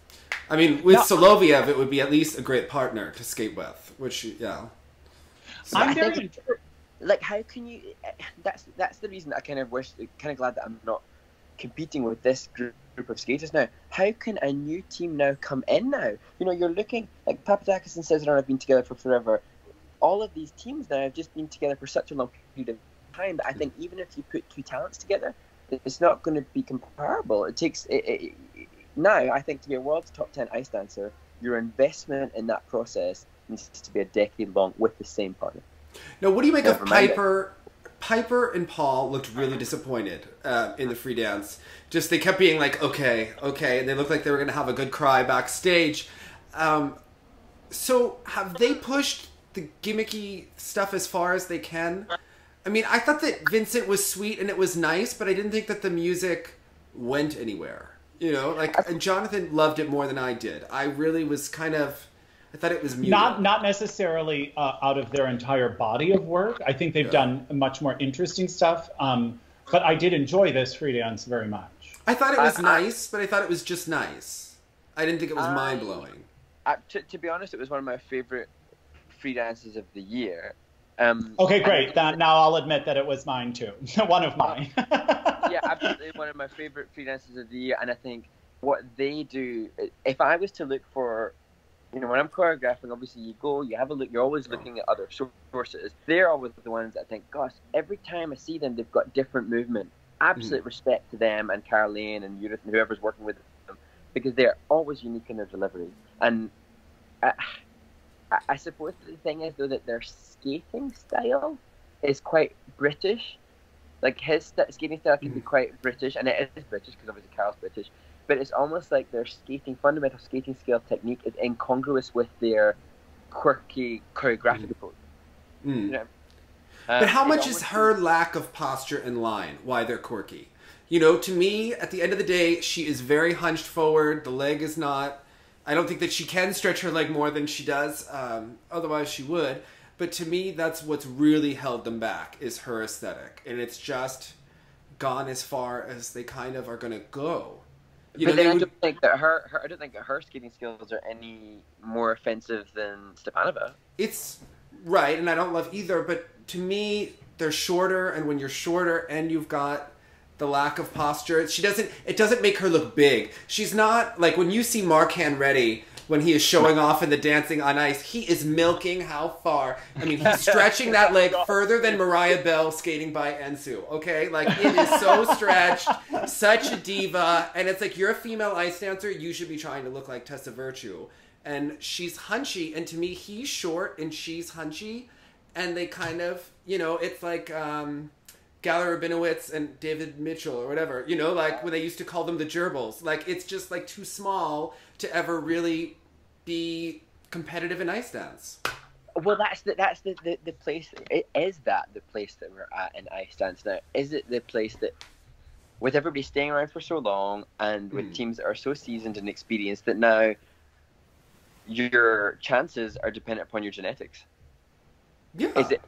I mean, with no, Soloviev, it would be at least a great partner to skate with, which, yeah. So I'm very think, like, how can you... That's that's the reason I kind of wish... kind of glad that I'm not competing with this group of skaters now. How can a new team now come in now? You know, you're looking... Like, Papadakis and Cizeron have been together for forever. All of these teams now have just been together for such a long period of time that I think even if you put two talents together, it's not going to be comparable. It takes... It, it, Now, I think to be a world's top ten ice dancer, your investment in that process needs to be a decade long with the same partner. Now, what do you make Never of Piper? It. Piper and Paul looked really disappointed uh, in the free dance. Just they kept being like, okay, okay. And they looked like they were going to have a good cry backstage. Um, so have they pushed the gimmicky stuff as far as they can? I mean, I thought that Vincent was sweet and it was nice, but I didn't think that the music went anywhere. You know, like, and Jonathan loved it more than I did. I really was kind of, I thought it was muted. Not, not necessarily uh, out of their entire body of work. I think they've yeah. done much more interesting stuff. Um, but I did enjoy this free dance very much. I thought it was I, nice, I, but I thought it was just nice. I didn't think it was I, mind-blowing. I, to, to be honest, it was one of my favorite free dances of the year. Um, okay, great. That, now I'll admit that it was mine, too. One of mine. Yeah, absolutely one of my favorite free dances of the year, and I think what they do, if I was to look for, you know, when I'm choreographing, obviously you go, you have a look, you're always looking at other sources. They're always the ones that think, gosh, every time I see them, they've got different movement. Absolute mm. respect to them and Caroline and Judith and whoever's working with them, because they're always unique in their delivery. And I, I suppose the thing is, though, that their skating style is quite British. Like, his skating style can mm. be quite British, and it is British because obviously Carol's British. But it's almost like their skating, fundamental skating skill technique is incongruous with their quirky choreographic approach. Mm. Mm. You know? But um, how much is her lack of posture in line, why they're quirky? You know, to me, at the end of the day, she is very hunched forward. The leg is not... I don't think that she can stretch her leg more than she does. Um, otherwise, she would. But to me, that's what's really held them back, is her aesthetic. And it's just gone as far as they kind of are going to go. You but know, then I don't would... think that her, her I don't think that her skating skills are any more offensive than Stepanova. It's right, and I don't love either, but to me they're shorter, and when you're shorter and you've got the lack of posture, she doesn't it doesn't make her look big. She's not like when you see Mark Hanretty when he is showing off in the Dancing on Ice, he is milking how far. I mean, he's stretching that leg further than Mariah Bell skating by Ensu, okay? Like, it is so stretched, such a diva. And it's like, you're a female ice dancer, you should be trying to look like Tessa Virtue. And she's hunchy, and to me, he's short and she's hunchy. And they kind of, you know, it's like... Um, Gala Rabinowitz and David Mitchell or whatever, you know, like when they used to call them the gerbils. Like, it's just like too small to ever really be competitive in ice dance. Well, that's the, that's the, the, the place, it, is that the place that we're at in ice dance now? Is it the place that, with everybody staying around for so long and with mm. teams that are so seasoned and experienced, that now your chances are dependent upon your genetics? Yeah. Is it,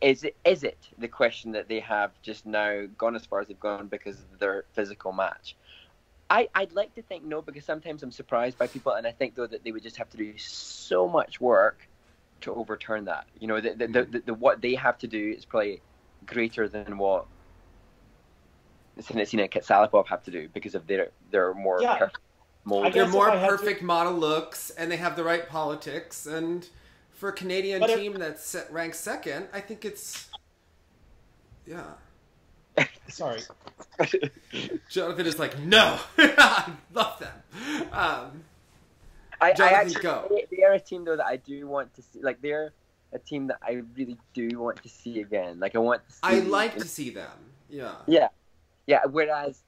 is it, is it the question that they have just now gone as far as they've gone because of their physical match? I, I'd like to think no, because sometimes I'm surprised by people, and I think, though, that they would just have to do so much work to overturn that. You know, the, the, the, the, the, what they have to do is probably greater than what Sinitsina and Katsalapov have to do because of their, their more yeah. perfect mold. They're more perfect to... model looks, and they have the right politics, and... For a Canadian but team if, that's ranked second, I think it's, yeah. Sorry. Jonathan is like, no, I love them. Um, I, I actually, go. They, they are a team, though, that I do want to see. Like, they're a team that I really do want to see again. Like, I want to see. I like them. to see them, yeah. Yeah, yeah, whereas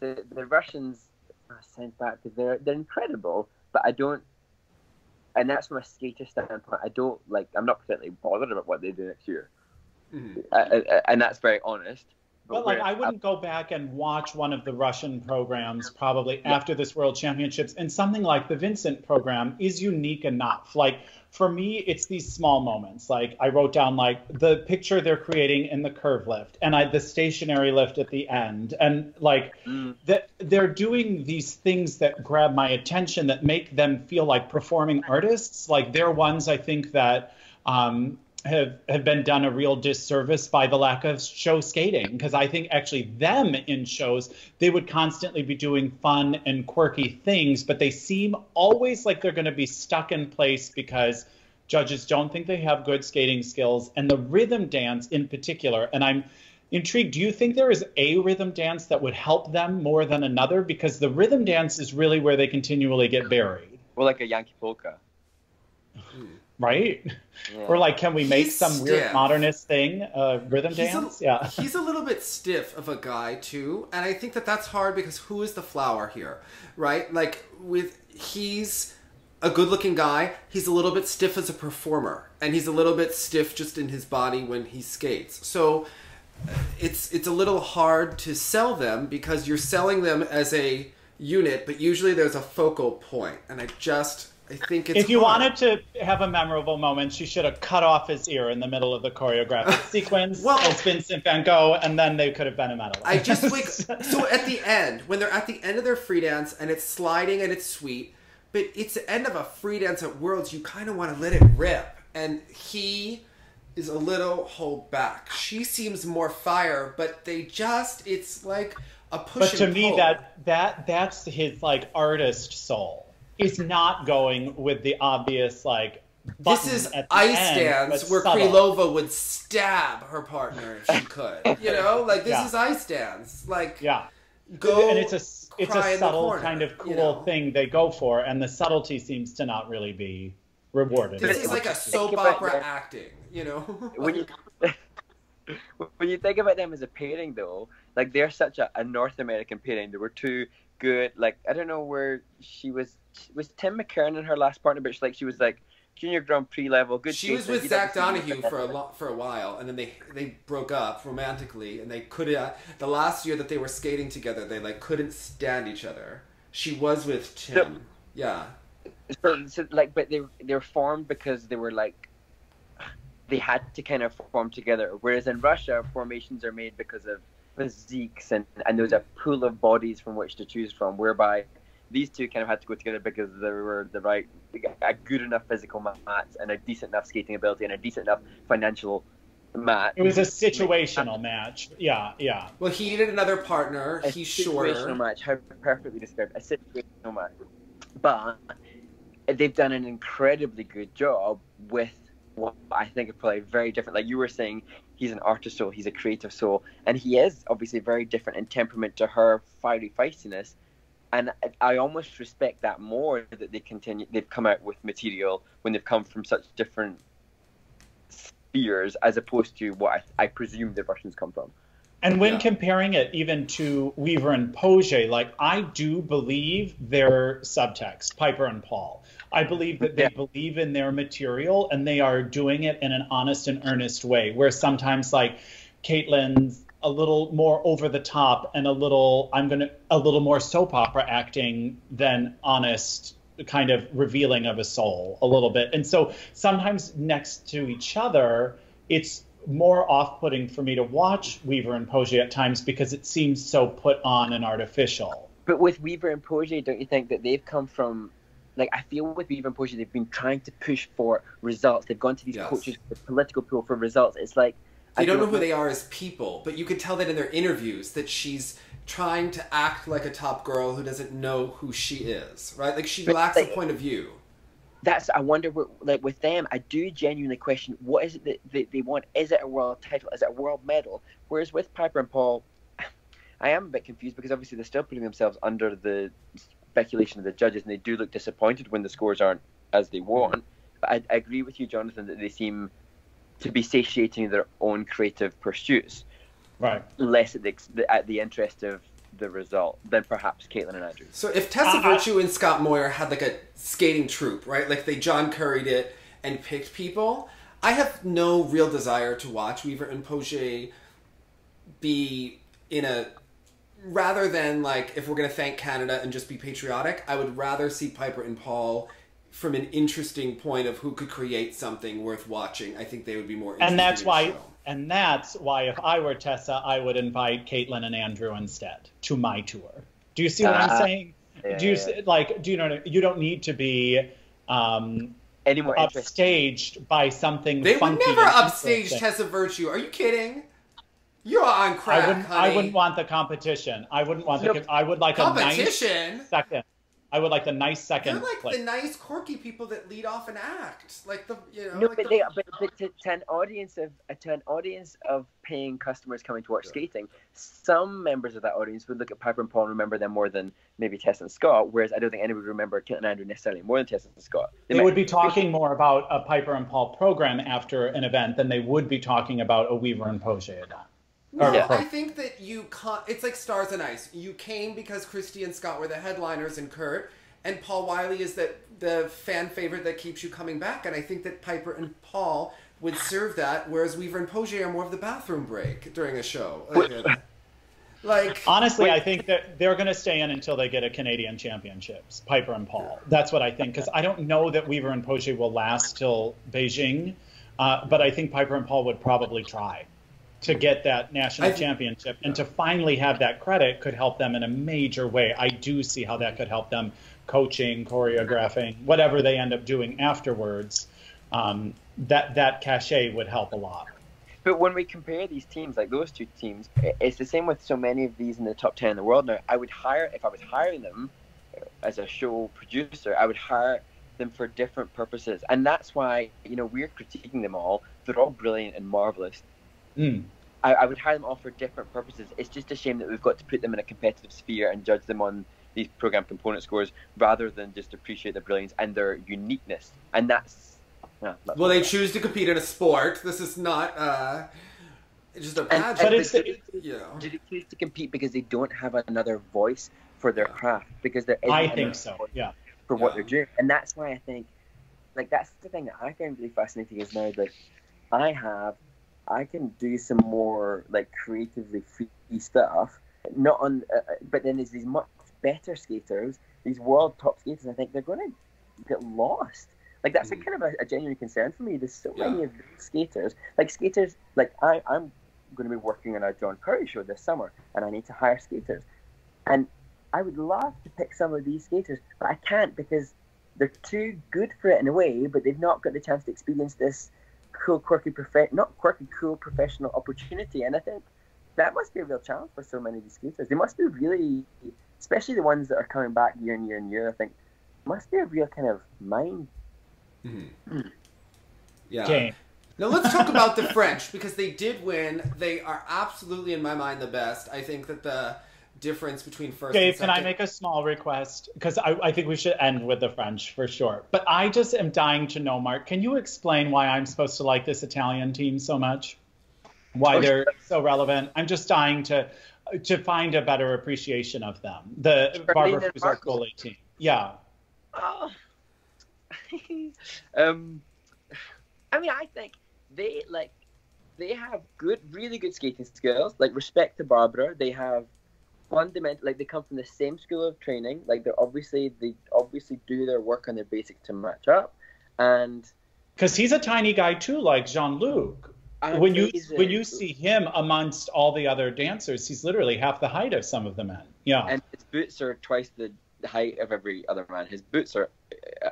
the, the Russians are sent back because they're, they're incredible, but I don't. And that's from a skater standpoint. I don't like. I'm not particularly bothered about what they do next year, mm-hmm. I, I, and that's very honest. But, but like, I wouldn't I, go back and watch one of the Russian programs probably yeah. after this World Championships. And something like the Vincent program is unique enough. Like, for me, it's these small moments. Like, I wrote down like the picture they're creating in the curve lift, and I the stationary lift at the end, and like mm. that they're doing these things that grab my attention that make them feel like performing artists. Like, they're ones I think that. Um, Have, have been done a real disservice by the lack of show skating, because I think actually them in shows, they would constantly be doing fun and quirky things, but they seem always like they're going to be stuck in place because judges don't think they have good skating skills, and the rhythm dance in particular. And I'm intrigued, do you think there is a rhythm dance that would help them more than another? Because the rhythm dance is really where they continually get buried. Or like a Yankee polka. Mm. Right? Yeah. Or like, can we make he's some stiff. weird modernist thing, uh, rhythm he's dance? A, yeah. He's a little bit stiff of a guy too. And I think that that's hard because who is the flower here, right? Like with, he's a good looking guy. He's a little bit stiff as a performer, and he's a little bit stiff just in his body when he skates. So it's, it's a little hard to sell them because you're selling them as a unit, but usually there's a focal point, and I just... I think it's if you hard. wanted to have a memorable moment, she should have cut off his ear in the middle of the choreographic sequence. Well, it's Vincent Van Gogh, and then they could have been a medalist. I just like so at the end, when they're at the end of their free dance, and it's sliding and it's sweet, but it's the end of a free dance at Worlds. You kind of want to let it rip, and he is a little hold back. She seems more fire, but they just—it's like a push but and to pull. me that that that's his like artist soul. It's not going with the obvious like. This is ice end, dance where subtle. Krylova would stab her partner if she could. You know, like this yeah. is ice dance. Like yeah, go and it's a it's a subtle corner, kind of cool you know? thing they go for, and the subtlety seems to not really be rewarded. This is like a soap opera them, acting. You know, when you when you think about them as a pairing, though, like they're such a, a North American pairing. There were two good, like I don't know where she was. Was Tim McKernan her last partner? But she, like she was like. Junior Grand Prix level. Good. She was with you Zach Donohue for a lo for a while, and then they they broke up romantically, and they couldn't. Uh, the last year that they were skating together, they like couldn't stand each other. She was with Tim. So, yeah. So, so like, but they they were formed because they were like they had to kind of form together. Whereas in Russia, formations are made because of physiques, and and there's a pool of bodies from which to choose from. Whereby. These two kind of had to go together because they were the right, a good enough physical match and a decent enough skating ability and a decent enough financial match. It was a situational match. Yeah, yeah. Well, he needed another partner. A He's shorter. Situational match. How perfectly described. A situational match. But they've done an incredibly good job with what I think is probably very different. Like you were saying, he's an artist soul. He's a creative soul. And he is obviously very different in temperament to her fiery feistiness. And I almost respect that more that they continue. They've come out with material when they've come from such different spheres, as opposed to what I, I presume the Russians come from. And when yeah. comparing it even to Weaver and Poje, like I do believe their subtext, Piper and Paul. I believe that they yeah. believe in their material and they are doing it in an honest and earnest way. Where sometimes, like Caitlin's. A little more over the top and a little I'm gonna a little more soap opera acting than honest kind of revealing of a soul a little bit. And so sometimes next to each other, it's more off-putting for me to watch Weaver and Poje at times because it seems so put on and artificial. But with Weaver and Poje, don't you think that they've come from like I feel with Weaver and Poje, they've been trying to push for results. They've gone to these yes. coaches, the political pool for results. It's like They don't know who they are as people, but you could tell that in their interviews that she's trying to act like a top girl who doesn't know who she is, right? Like she lacks a point of view. That's, I wonder, what, like with them, I do genuinely question, what is it that they, they want? Is it a world title? Is it a world medal? Whereas with Piper and Paul, I am a bit confused because obviously they're still putting themselves under the speculation of the judges and they do look disappointed when the scores aren't as they want. But I, I agree with you, Jonathan, that they seem... to be satiating their own creative pursuits, right? Less at the, at the interest of the result than perhaps Caitlin and Andrew. So if Tessa uh, Virtue and Scott Moir had like a skating troupe, right? Like they John Curried it and picked people. I have no real desire to watch Weaver and Poje be in a. Rather than like if we're going to thank Canada and just be patriotic, I would rather see Piper and Paul. From an interesting point of who could create something worth watching, I think they would be more interesting. And that's why, and that's why, if I were Tessa, I would invite Caitlin and Andrew instead to my tour. Do you see what uh, I'm saying? Yeah, do you yeah. like? Do you know? You don't need to be um, any more upstaged by something. They funky would never upstage Tessa Virtue. Are you kidding? You're on crack, I wouldn't, honey. I wouldn't want the competition. I wouldn't want the. I would like a nice second. I would like the nice second. They're like place. The nice, quirky people that lead off and act, like the you know. No, like but, the, they, but, but to, to an audience of to an audience of paying customers coming to watch sure. skating, some members of that audience would look at Piper and Paul and remember them more than maybe Tess and Scott. Whereas I don't think anybody would remember Caitlin and Andrew necessarily more than Tess and Scott. They, they would be talking more about a Piper and Paul program after an event than they would be talking about a Weaver and Poje event. No, yeah. I think that you can't, it's like Stars and Ice. You came because Christy and Scott were the headliners and Kurt, and Paul Wiley is that the fan favorite that keeps you coming back. And I think that Piper and Paul would serve that, whereas Weaver and Poje are more of the bathroom break during a show. Like honestly, I think that they're going to stay in until they get a Canadian championships, Piper and Paul. That's what I think, because I don't know that Weaver and Poje will last till Beijing, uh, but I think Piper and Paul would probably try. To get that national championship and to finally have that credit could help them in a major way. I do see how that could help them coaching, choreographing, whatever they end up doing afterwards. Um, that that cachet would help a lot. But when we compare these teams, like those two teams, it's the same with so many of these in the top ten in the world now. I would hire, if I was hiring them as a show producer, I would hire them for different purposes. And that's why, you know, we're critiquing them all. They're all brilliant and marvellous. Mm. I, I would hire them all for different purposes. It's just a shame that we've got to put them in a competitive sphere and judge them on these program component scores rather than just appreciate their brilliance and their uniqueness. And that's... No, well, they choose to compete in a sport. This is not uh, just a pageant. But it's, they, it's, you know. Did they choose to compete because they don't have another voice for their craft? Because there isn't I think so. Yeah. For yeah. what they're doing, and that's why I think, like, that's the thing that I find really fascinating is now that I have, I can do some more like creatively free stuff. Not on, uh, but then there's these much better skaters, these world top skaters. I think they're going to get lost. Like, that's a kind of a, a genuine concern for me. There's so yeah. many of these skaters. Like, skaters, like, I, I'm going to be working on a John Curry show this summer, and I need to hire skaters. And I would love to pick some of these skaters, but I can't because they're too good for it in a way, but they've not got the chance to experience this cool, quirky, prof- not quirky, cool professional opportunity. And I think that must be a real challenge for so many of these skaters. They must be really, especially the ones that are coming back year and year and year, I think, must be a real kind of mind Mm-hmm. Yeah. Okay. Now let's talk about the French, because they did win. They are absolutely, in my mind, the best. I think that the difference between first Dave, and second... Can I make a small request? Because I, I think we should end with the French for sure. But I just am dying to know, Mark, can you explain why I'm supposed to like this Italian team so much? Why they're so relevant? I'm just dying to to find a better appreciation of them. The Barbara Fusarcoli team. Yeah. Oh. um, I mean, I think they like they have good, really good skating skills. Like, respect to Barbara, they have fundamental. Like, they come from the same school of training. Like, they're obviously they obviously do their work on their basics to match up. And because he's a tiny guy too, like Jean-Luc. When you when you see him amongst all the other dancers, he's literally half the height of some of the men. Yeah, and his boots are twice the height of every other man. His boots are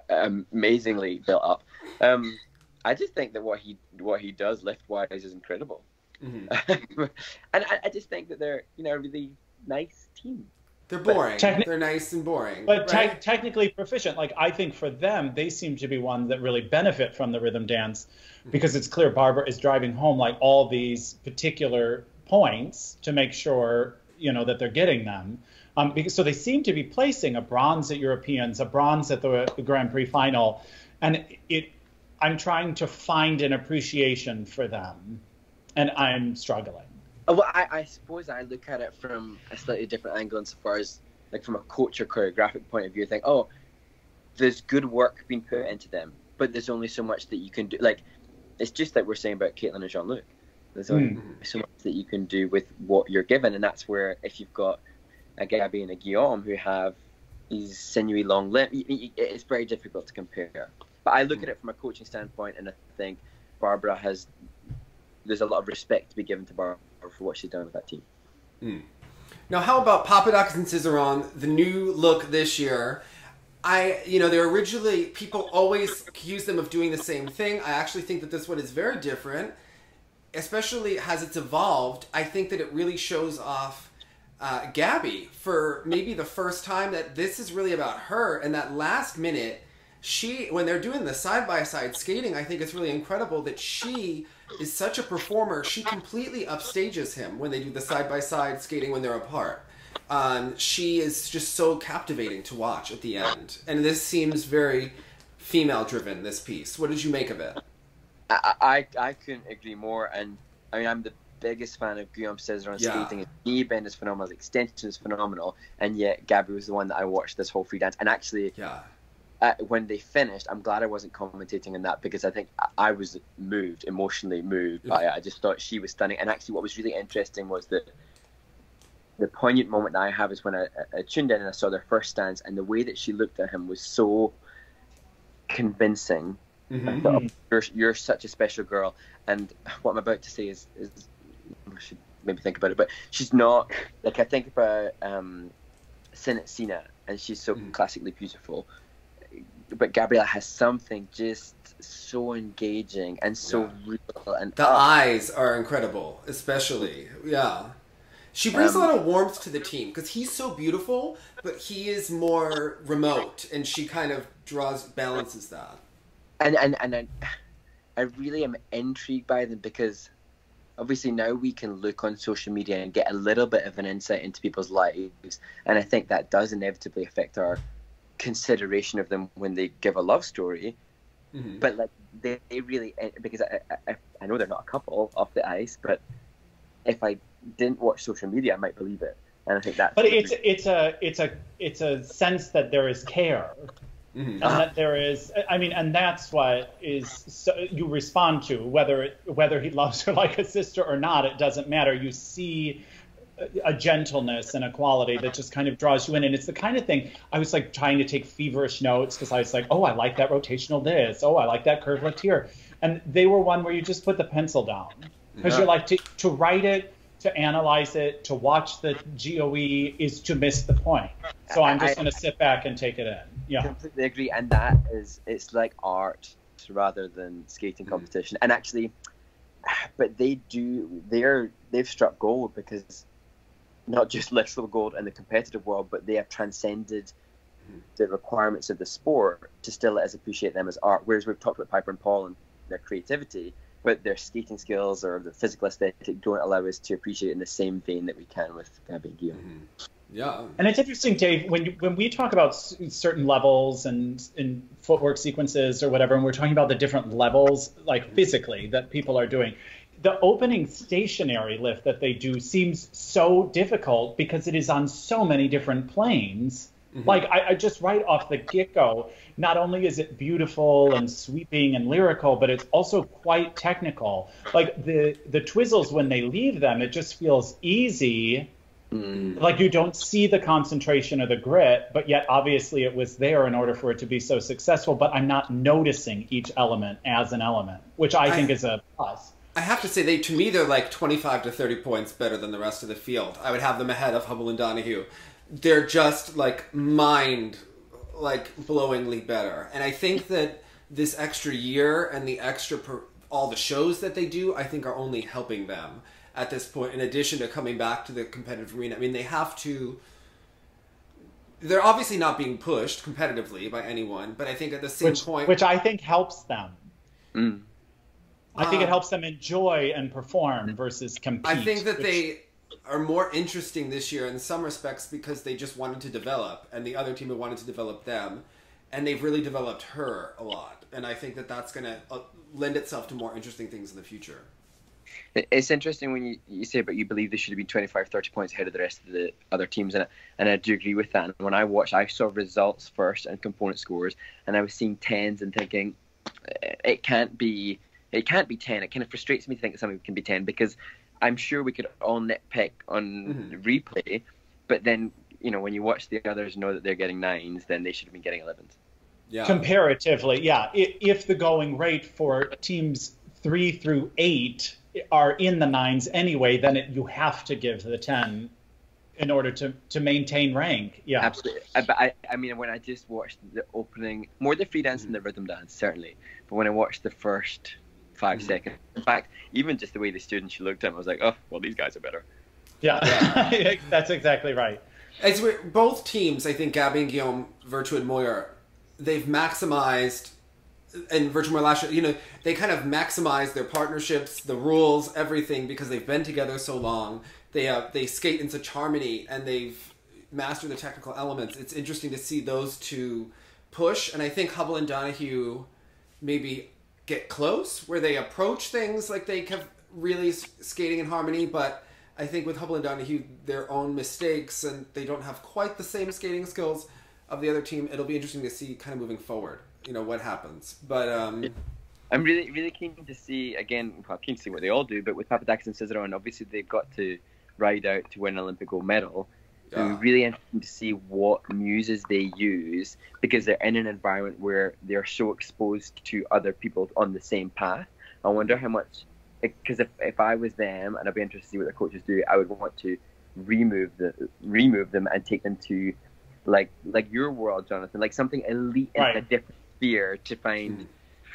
amazingly built up. Um, I just think that what he what he does lift-wise is incredible, mm-hmm. and I, I just think that they're you know a really nice team. They're boring. They're nice and boring, but right? te technically proficient. Like, I think for them, they seem to be ones that really benefit from the rhythm dance, because it's clear Barbara is driving home like all these particular points to make sure you know that they're getting them. Um, because, so they seem to be placing a bronze at Europeans, a bronze at the, the Grand Prix final, and it. I'm trying to find an appreciation for them, and I'm struggling. Well, I, I suppose I look at it from a slightly different angle insofar as, like, from a coach or choreographic point of view. Think, oh, there's good work being put into them, but there's only so much that you can do. Like, it's just like we're saying about Caitlin and Jean-Luc. There's only mm. so much that you can do with what you're given, and that's where if you've got a Gabby and a Guillaume who have these sinewy long limbs, it's very difficult to compare. But I look mm. at it from a coaching standpoint, and I think Barbara has, there's a lot of respect to be given to Barbara for what she's done with that team. Mm. Now, how about Papadakis and Cizeron, the new look this year? I, you know, they're originally, people always accuse them of doing the same thing. I actually think that this one is very different, especially as it's evolved. I think that it really shows off Uh, Gabby for maybe the first time, that this is really about her, and that last minute she when they're doing the side-by-side skating, I think it's really incredible that she is such a performer. She completely upstages him when they do the side-by-side skating when they're apart. Um, she is just so captivating to watch at the end, and this seems very female driven, this piece. What did you make of it? I, I, I couldn't agree more, and I mean I'm the biggest fan of Guillaume Cizeron yeah. skating. His knee bend is phenomenal, his extension is phenomenal, and yet Gabby was the one that I watched this whole free dance. And actually, yeah. uh, when they finished, I'm glad I wasn't commentating on that, because I think I was moved, emotionally moved by it. I just thought she was stunning. And actually, what was really interesting was that the poignant moment that I have is when I, I tuned in and I saw their first dance, and the way that she looked at him was so convincing. Mm-hmm. thought, oh, you're, you're such a special girl. And what I'm about to say is... is I should maybe think about it, but she's not like I think about um Sinitsina, and she's so mm. classically beautiful. but Gabriella has something just so engaging and so yeah. real. And the awesome. eyes are incredible, especially. Yeah. She brings um, a lot of warmth to the team because he's so beautiful, but he is more remote, and she kind of draws, balances that. And and and I, I really am intrigued by them because obviously now we can look on social media and get a little bit of an insight into people's lives, and I think that does inevitably affect our consideration of them when they give a love story. Mm-hmm. But like they, they really, because I, I I know they're not a couple off the ice, but if I didn't watch social media, I might believe it, and I think that's. But it's it's a it's a it's a sense that there is care, mm-hmm. and that there is. I mean, and that's what is so, you respond to whether it, whether he loves her like a sister or not. It doesn't matter. You see a gentleness and a quality that just kind of draws you in, and it's the kind of thing I was like trying to take feverish notes because I was like, oh, I like that rotational this. Oh, I like that curve left here, and they were one where you just put the pencil down because yeah. you're like to to write it. To analyze it, to watch the G O E is to miss the point. So I'm just going to sit back and take it in. Yeah, completely agree. And that is, it's like art rather than skating competition. Mm-hmm. And actually, but they do, they're they've struck gold because not just literal gold in the competitive world, but they have transcended mm-hmm. the requirements of the sport to still let us appreciate them as art. Whereas we've talked about Piper and Paul and their creativity. But their skating skills or the physical aesthetic don't allow us to appreciate it in the same vein that we can with Gabby and Guillaume. Mm-hmm. Yeah. And it's interesting, Dave, when you, when we talk about certain levels and, and footwork sequences or whatever, and we're talking about the different levels, like physically, that people are doing, the opening stationary lift that they do seems so difficult because it is on so many different planes. Mm-hmm. Like, I, I just right off the get-go, not only is it beautiful and sweeping and lyrical, but it's also quite technical. Like, the, the twizzles, when they leave them, it just feels easy. Mm. Like, you don't see the concentration or the grit, but yet, obviously, it was there in order for it to be so successful. But I'm not noticing each element as an element, which I, I think is a plus. I have to say, they to me, they're like twenty-five to thirty points better than the rest of the field. I would have them ahead of Hubbell and Donohue. They're just like mind, like blowingly better. And I think that this extra year and the extra, per, all the shows that they do, I think are only helping them at this point. In addition to coming back to the competitive arena. I mean, they have to, they're obviously not being pushed competitively by anyone, but I think at the same which, point. Which I think helps them. Mm. I um, think it helps them enjoy and perform versus compete. I think that which, they, are more interesting this year in some respects because they just wanted to develop and the other team wanted to develop them, and they've really developed her a lot, and I think that that's going to lend itself to more interesting things in the future. It's interesting when you, you say but you believe they should have been twenty-five, thirty points ahead of the rest of the other teams, and, and I do agree with that. And when I watched, I saw results first and component scores, and I was seeing tens and thinking it can't be it can't be ten. It kind of frustrates me to think that something can be ten because I'm sure we could all nitpick on mm. replay, but then, you know, when you watch the others and know that they're getting nines, then they should have been getting elevens. Yeah. Comparatively, yeah. If the going rate for teams three through eight are in the nines anyway, then it, you have to give the ten in order to, to maintain rank. Yeah, absolutely. But I, I mean, when I just watched the opening, more the free dance mm. than the rhythm dance, certainly. But when I watched the first five mm-hmm. seconds. In fact, even just the way the student she looked at him, I was like, oh, well, these guys are better. Yeah, that's exactly right. As we're, both teams, I think, Gabby and Guillaume, Virtue and Moir, they've maximized, and Virtue Moir last year, you know, they kind of maximized their partnerships, the rules, everything, because they've been together so long. They, uh, they skate in such harmony, and they've mastered the technical elements. It's interesting to see those two push, and I think Hubbell and Donohue maybe get close, where they approach things like they kept really skating in harmony, but I think with Hubbell and Donohue, their own mistakes, and they don't have quite the same skating skills of the other team. It'll be interesting to see kind of moving forward, you know, what happens. But um, I'm really, really keen to see, again, well, keen to see what they all do, but with Papadakis and Cizeron, obviously they've got to ride out to win an Olympic gold medal. Yeah. It'll be really interesting to see what muses they use because they're in an environment where they're so exposed to other people on the same path. I wonder how much, because if, if I was them, and I'd be interested to see what their coaches do, I would want to remove, the, remove them and take them to like like your world, Jonathan, like something elite in right. a different sphere to find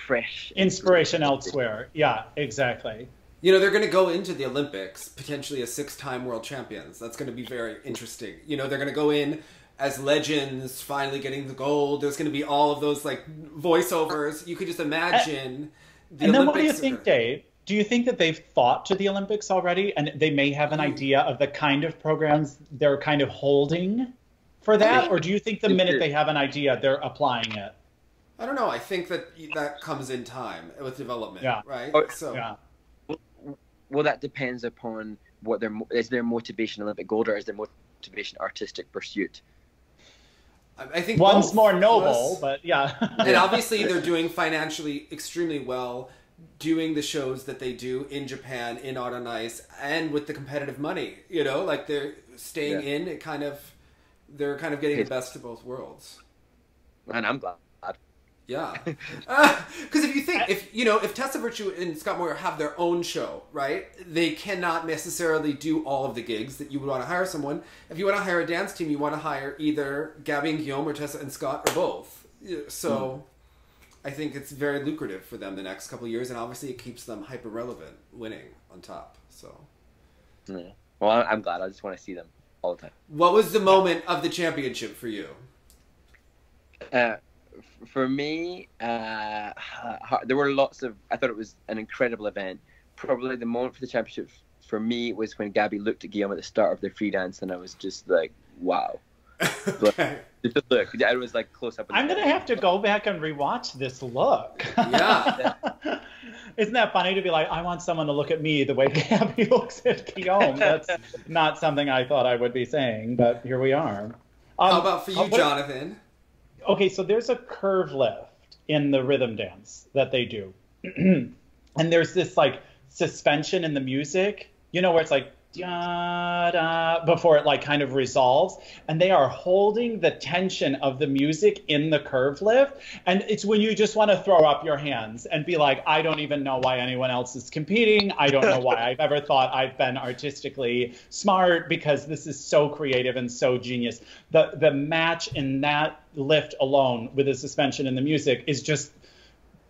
fresh inspiration elsewhere. Yeah, exactly. You know, they're going to go into the Olympics potentially as six-time world champions. That's going to be very interesting. You know, they're going to go in as legends, finally getting the gold. There's going to be all of those, like, voiceovers. You could just imagine and, the and Olympics. And then what do you think, Dave? Do you think that they've thought to the Olympics already? And they may have an idea of the kind of programs they're kind of holding for that? Or do you think the minute they have an idea, they're applying it? I don't know. I think that that comes in time with development, yeah. right? So. Yeah. Well, that depends upon what their is their motivation Olympic gold or is their motivation artistic pursuit. I think one's more noble, but yeah. And obviously, they're doing financially extremely well, doing the shows that they do in Japan, in Art and Ice, and with the competitive money. You know, like they're staying yeah. in. It kind of, they're kind of getting the best of both worlds. And I'm glad. Yeah, because uh, if you think, if you know, if Tessa Virtue and Scott Moir have their own show, right, they cannot necessarily do all of the gigs that you would want to hire someone. If you want to hire a dance team, you want to hire either Gabby and Guillaume or Tessa and Scott or both. So mm. I think it's very lucrative for them the next couple of years, and obviously it keeps them hyper-relevant, winning on top. So, yeah. Well, I'm glad. I just want to see them all the time. What was the moment of the championship for you? Uh... For me, uh, there were lots of, I thought it was an incredible event. Probably the moment for the championship for me was when Gabby looked at Guillaume at the start of their free dance, and I was just like, wow. Okay. Look, look, I was like close up. I'm going to have to go back and rewatch this look. Yeah. Isn't that funny to be like, I want someone to look at me the way Gabby looks at Guillaume. That's not something I thought I would be saying, but here we are. Um, How about for you, what, Jonathan? Okay, so there's a curve lift in the rhythm dance that they do. And there's this, like, suspension in the music, you know, where it's like, da-da, before it, like, kind of resolves. And they are holding the tension of the music in the curve lift. And it's when you just want to throw up your hands and be like, I don't even know why anyone else is competing. I don't know why I've ever thought I've been artistically smart, because this is so creative and so genius. The, the match in that lift alone with a suspension in the music is just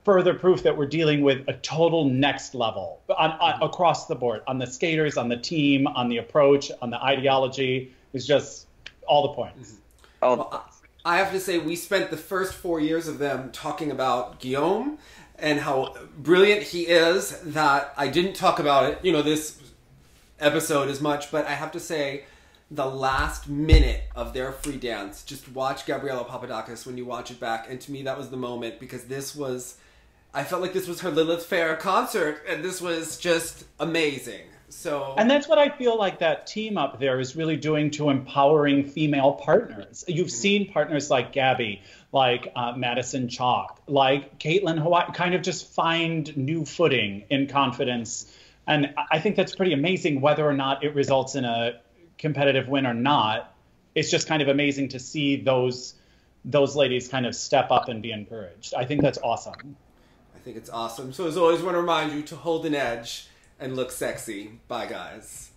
further proof that we're dealing with a total next level on, on, across the board, on the skaters, on the team, on the approach, on the ideology. It's just all the points. All the points. Well, I have to say, we spent the first four years of them talking about Guillaume and how brilliant he is, that I didn't talk about it, you know, this episode as much, but I have to say, the last minute of their free dance, just watch Gabriella Papadakis when you watch it back. And to me, that was the moment, because this was, I felt like this was her Lilith Fair concert, and this was just amazing. So, and that's what I feel like that team up there is really doing to empowering female partners. You've mm-hmm. seen partners like Gabby, like uh, Madison Chalk, like Caitlin Hawayek, kind of just find new footing in confidence. And I think that's pretty amazing, whether or not it results in a competitive win or not. It's just kind of amazing to see those those ladies kind of step up and be encouraged. I think that's awesome. I think it's awesome. So as always, I want to remind you to hold an edge and look sexy. Bye, guys.